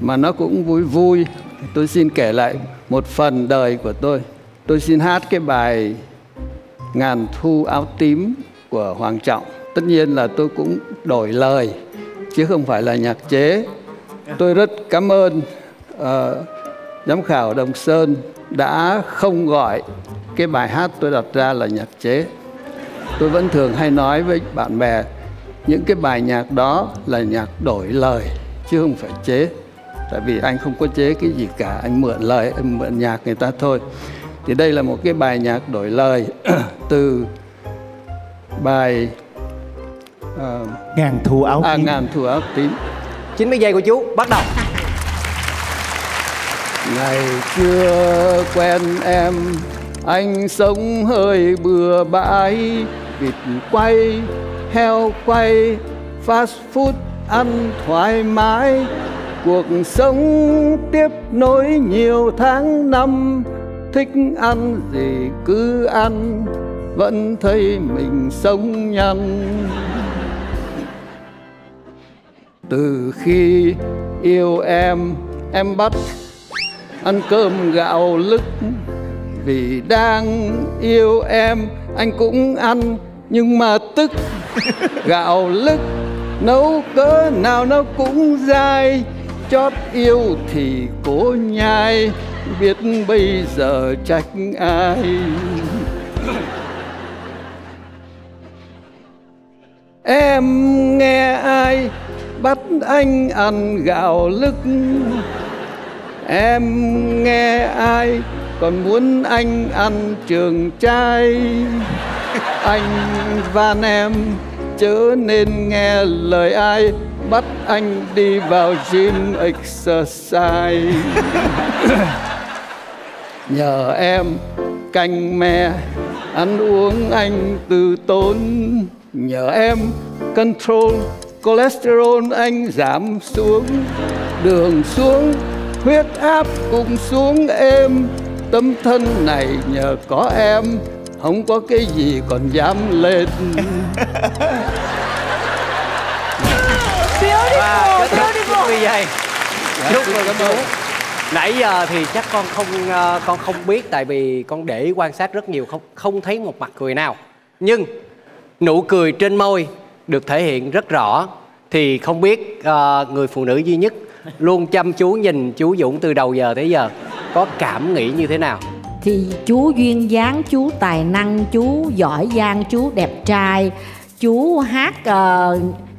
mà nó cũng vui vui. Tôi xin kể lại một phần đời của tôi. Tôi xin hát cái bài Ngàn Thu Áo Tím của Hoàng Trọng. Tất nhiên là tôi cũng đổi lời, chứ không phải là nhạc chế. Tôi rất cảm ơn giám khảo Đồng Sơn đã không gọi cái bài hát tôi đặt ra là nhạc chế. Tôi vẫn thường hay nói với bạn bè, những cái bài nhạc đó là nhạc đổi lời, chứ không phải chế. Tại vì anh không có chế cái gì cả, anh mượn lời, anh mượn nhạc người ta thôi. Thì đây là một cái bài nhạc đổi lời từ bài Ngàn Thu Áo Tím. Ngàn Thu Áo Tím. 90 giây của chú, bắt đầu. Ngày chưa quen em, anh sống hơi bừa bãi, vịt quay, heo quay, fast food ăn thoải mái. Cuộc sống tiếp nối nhiều tháng năm, thích ăn gì cứ ăn, vẫn thấy mình sống nhăn. Từ khi yêu em bắt ăn cơm gạo lứt. Vì đang yêu em, anh cũng ăn nhưng mà tức. Gạo lứt nấu cỡ nào nó cũng dai, chót yêu thì cố nhai, biết bây giờ trách ai. Em nghe ai bắt anh ăn gạo lứt, em nghe ai còn muốn anh ăn trường trai. Anh van em chớ nên nghe lời ai, bắt anh đi vào gym exercise. Nhờ em canh me, ăn uống anh từ tốn. Nhờ em control, cholesterol anh giảm xuống. Đường xuống, huyết áp cũng xuống êm. Tấm thân này nhờ có em, không có cái gì còn dám lên. Và kết thúc 90 giây. Chúc mừng chú. Nãy giờ thì chắc con không biết, tại vì con để quan sát rất nhiều, không thấy một mặt cười nào. Nhưng nụ cười trên môi được thể hiện rất rõ. Thì không biết người phụ nữ duy nhất luôn chăm chú nhìn chú Dũng từ đầu giờ tới giờ có cảm nghĩ như thế nào? Thì chú duyên dáng, chú tài năng, chú giỏi giang, chú đẹp trai, chú hát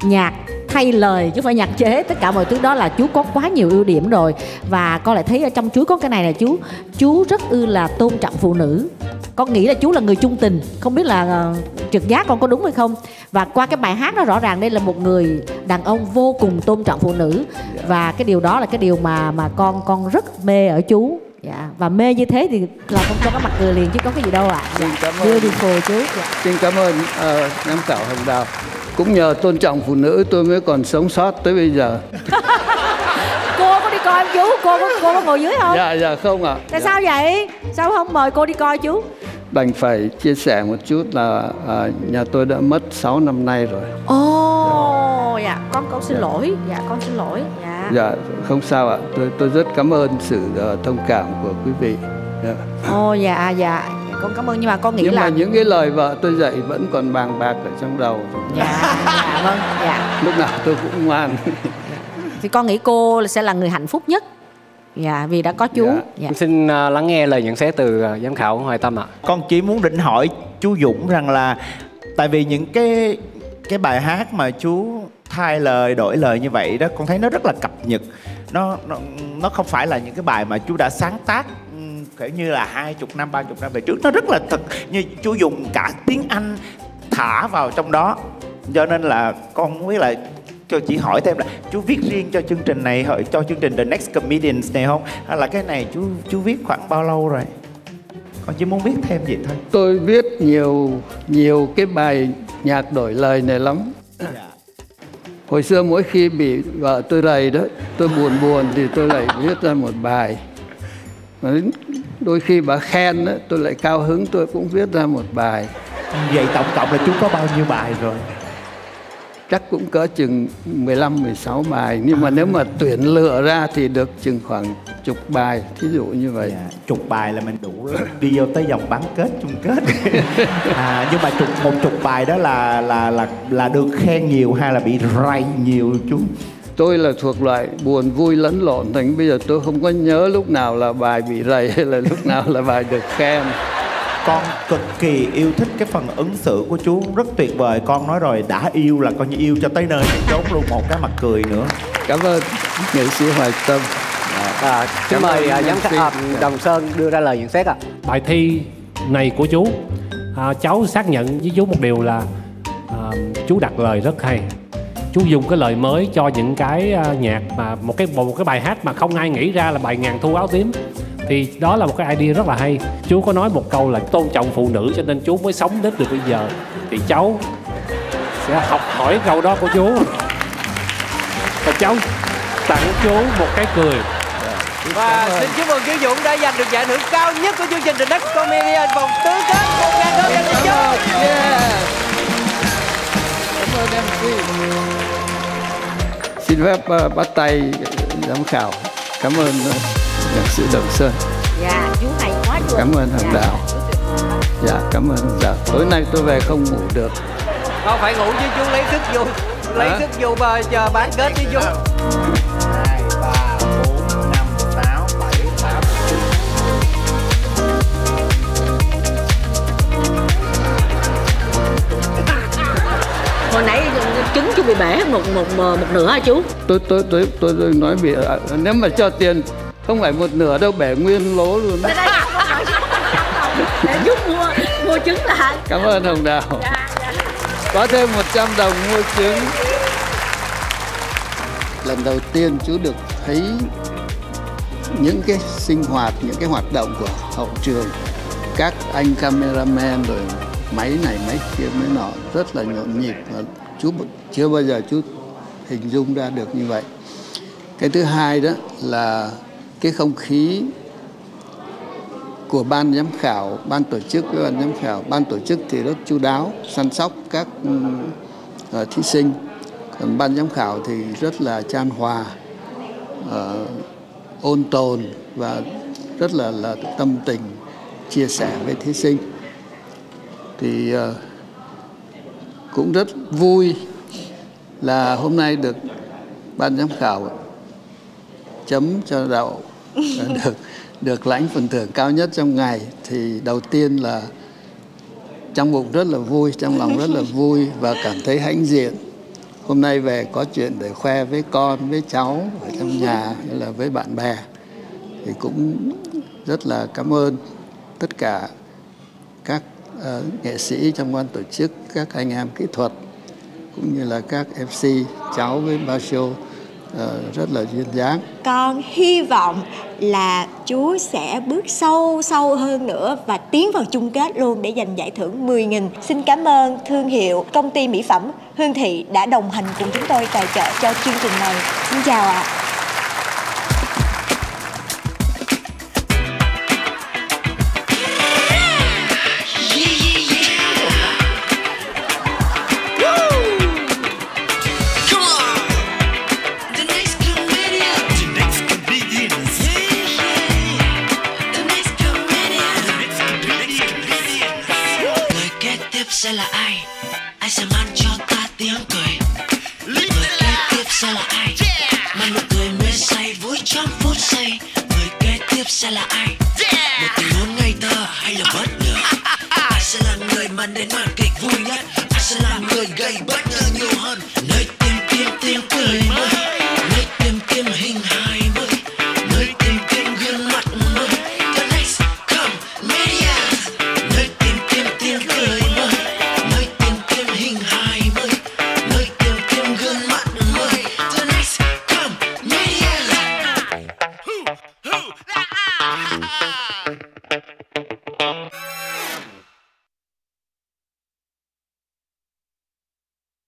nhạc thay lời chứ phải nhạc chế, tất cả mọi thứ đó là chú có quá nhiều ưu điểm rồi. Và con lại thấy ở trong chú có cái này nè chú rất ư là tôn trọng phụ nữ. Con nghĩ là chú là người trung tình, không biết là trực giác con có đúng hay không. Và qua cái bài hát đó rõ ràng đây là một người đàn ông vô cùng tôn trọng phụ nữ. Và cái điều đó là cái điều mà con rất mê ở chú. Dạ. Và mê như thế thì là con cho có mặt cười liền chứ có cái gì đâu ạ. Beautiful chú. Xin cảm ơn giám khảo Hồng Đào. Cũng nhờ tôn trọng phụ nữ tôi mới còn sống sót tới bây giờ. Cô có đi coi không chú? Cô có ngồi dưới không? Dạ, dạ không ạ. Tại sao vậy? Sao không mời cô đi coi chú? Đành phải chia sẻ một chút là nhà tôi đã mất 6 năm nay rồi. Ồ, dạ, con xin lỗi. Dạ, con xin lỗi. Dạ, dạ không sao ạ. Tôi rất cảm ơn sự thông cảm của quý vị. Dạ. Ồ, dạ, dạ. Con cảm ơn, nhưng mà con nghĩ là những cái lời vợ tôi dạy vẫn còn bàn bạc ở trong đầu. Dạ, dạ vâng, dạ. Lúc nào tôi cũng ngoan. Thì con nghĩ cô sẽ là người hạnh phúc nhất. Dạ, vì đã có chú. Dạ. Dạ. Xin lắng nghe lời nhận xét từ giám khảo Hoài Tâm ạ. Con chỉ muốn định hỏi chú Dũng rằng là tại vì những cái bài hát mà chú thay lời, đổi lời như vậy đó, con thấy nó rất là cập nhật. Nó không phải là những cái bài mà chú đã sáng tác kể như là 20 năm, 30 năm về trước. Nó rất là thật, như chú dùng cả tiếng Anh thả vào trong đó. Cho nên là con không biết là cho chị hỏi thêm là chú viết riêng cho chương trình này, cho chương trình The Next Comedians này không? Hay là cái này chú viết khoảng bao lâu rồi? Con chỉ muốn biết thêm vậy thôi. Tôi viết nhiều cái bài nhạc đổi lời này lắm. Hồi xưa mỗi khi bị vợ tôi rầy đó, tôi buồn thì tôi lại viết ra một bài. Đôi khi bà khen đó, tôi lại cao hứng, tôi cũng viết ra một bài. Vậy tổng cộng là chú có bao nhiêu bài rồi? Chắc cũng cỡ chừng 15-16 bài. Nhưng mà nếu mà tuyển lựa ra thì được chừng khoảng 10 bài. Thí dụ như vậy. 10 bài là mình đủ đi vô tới vòng bán kết, chung kết. Nhưng mà một chục bài đó là được khen nhiều hay là bị rầy nhiều chú? Tôi là thuộc loại buồn vui lẫn lộn, thành bây giờ tôi không có nhớ lúc nào là bài bị rầy hay là lúc nào là bài được khen. Con cực kỳ yêu thích cái phần ứng xử của chú, rất tuyệt vời. Con nói rồi, đã yêu là coi như yêu cho tới nơi chốn luôn, một cái mặt cười nữa. Cảm ơn nghệ sĩ Hoài Tâm. Xin mời giám khảo Đồng Sơn đưa ra lời nhận xét ạ. Bài thi này của chú, cháu xác nhận với chú một điều là chú đặt lời rất hay. Chú dùng cái lời mới cho những cái nhạc mà một cái bài hát mà không ai nghĩ ra là bài Ngàn Thu Áo Tím. Thì đó là một cái idea rất là hay. Chú có nói một câu là tôn trọng phụ nữ cho nên chú mới sống đến được bây giờ. Thì cháu sẽ học hỏi câu đó của chú. Và cháu tặng chú một cái cười. Và xin chúc mừng chú Dũng đã giành được giải thưởng cao nhất của chương trình The Next Comedian vòng tứ kết. 1.000 đô dành cho chú. Cảm ơn MC. Xin phép bắt tay giám khảo. Cảm ơn nhạc sĩ Đồng Sơn. Dạ, chú hay quá luôn. Cảm ơn Hồng Đào. Dạ, cảm ơn Hồng Đào. Tối nay tôi về không ngủ được. Không phải ngủ chứ chú, lấy thức vô. Lấy thức vô chờ bán kết với chú. 2, 3, 4, 5, 6, 7, 8. Hồi nãy trứng chú bị bể một nửa hả chú? Tôi nói bị, nếu mà cho tiền không phải một nửa đâu, bẻ nguyên lố luôn. Đây đây, để giúp mua trứng lại. Cảm ơn Hồng Đào. Có thêm 100 đồng mua trứng. Lần đầu tiên chú được thấy những cái sinh hoạt, những cái hoạt động của hậu trường. Các anh cameraman rồi máy này máy kia máy nọ rất là nhộn nhịp. Và chú chưa bao giờ chú hình dung ra được như vậy. Cái thứ hai đó là cái không khí của ban giám khảo, ban tổ chức với ban giám khảo. Ban tổ chức thì rất chu đáo, săn sóc các thí sinh. Còn ban giám khảo thì rất là chan hòa, ôn tồn và rất là tâm tình chia sẻ với thí sinh. Thì cũng rất vui là hôm nay được ban giám khảo chấm cho đậu được lãnh phần thưởng cao nhất trong ngày. Thì đầu tiên là trong bụng rất là vui, trong lòng rất là vui và cảm thấy hãnh diện. Hôm nay về có chuyện để khoe với con, với cháu ở trong nhà hay là với bạn bè. Thì cũng rất là cảm ơn tất cả các nghệ sĩ trong ban tổ chức, các anh em kỹ thuật cũng như là các MC, cháu với ba show rất là duyên dáng. Con hy vọng là chú sẽ bước sâu hơn nữa và tiến vào chung kết luôn để giành giải thưởng 10.000. Xin cảm ơn thương hiệu công ty mỹ phẩm Hương Thị đã đồng hành cùng chúng tôi tài trợ cho chương trình này. Xin chào ạ. Là ai? Mà nụ cười mới say vui trong phút giây, người kế tiếp sẽ là ai?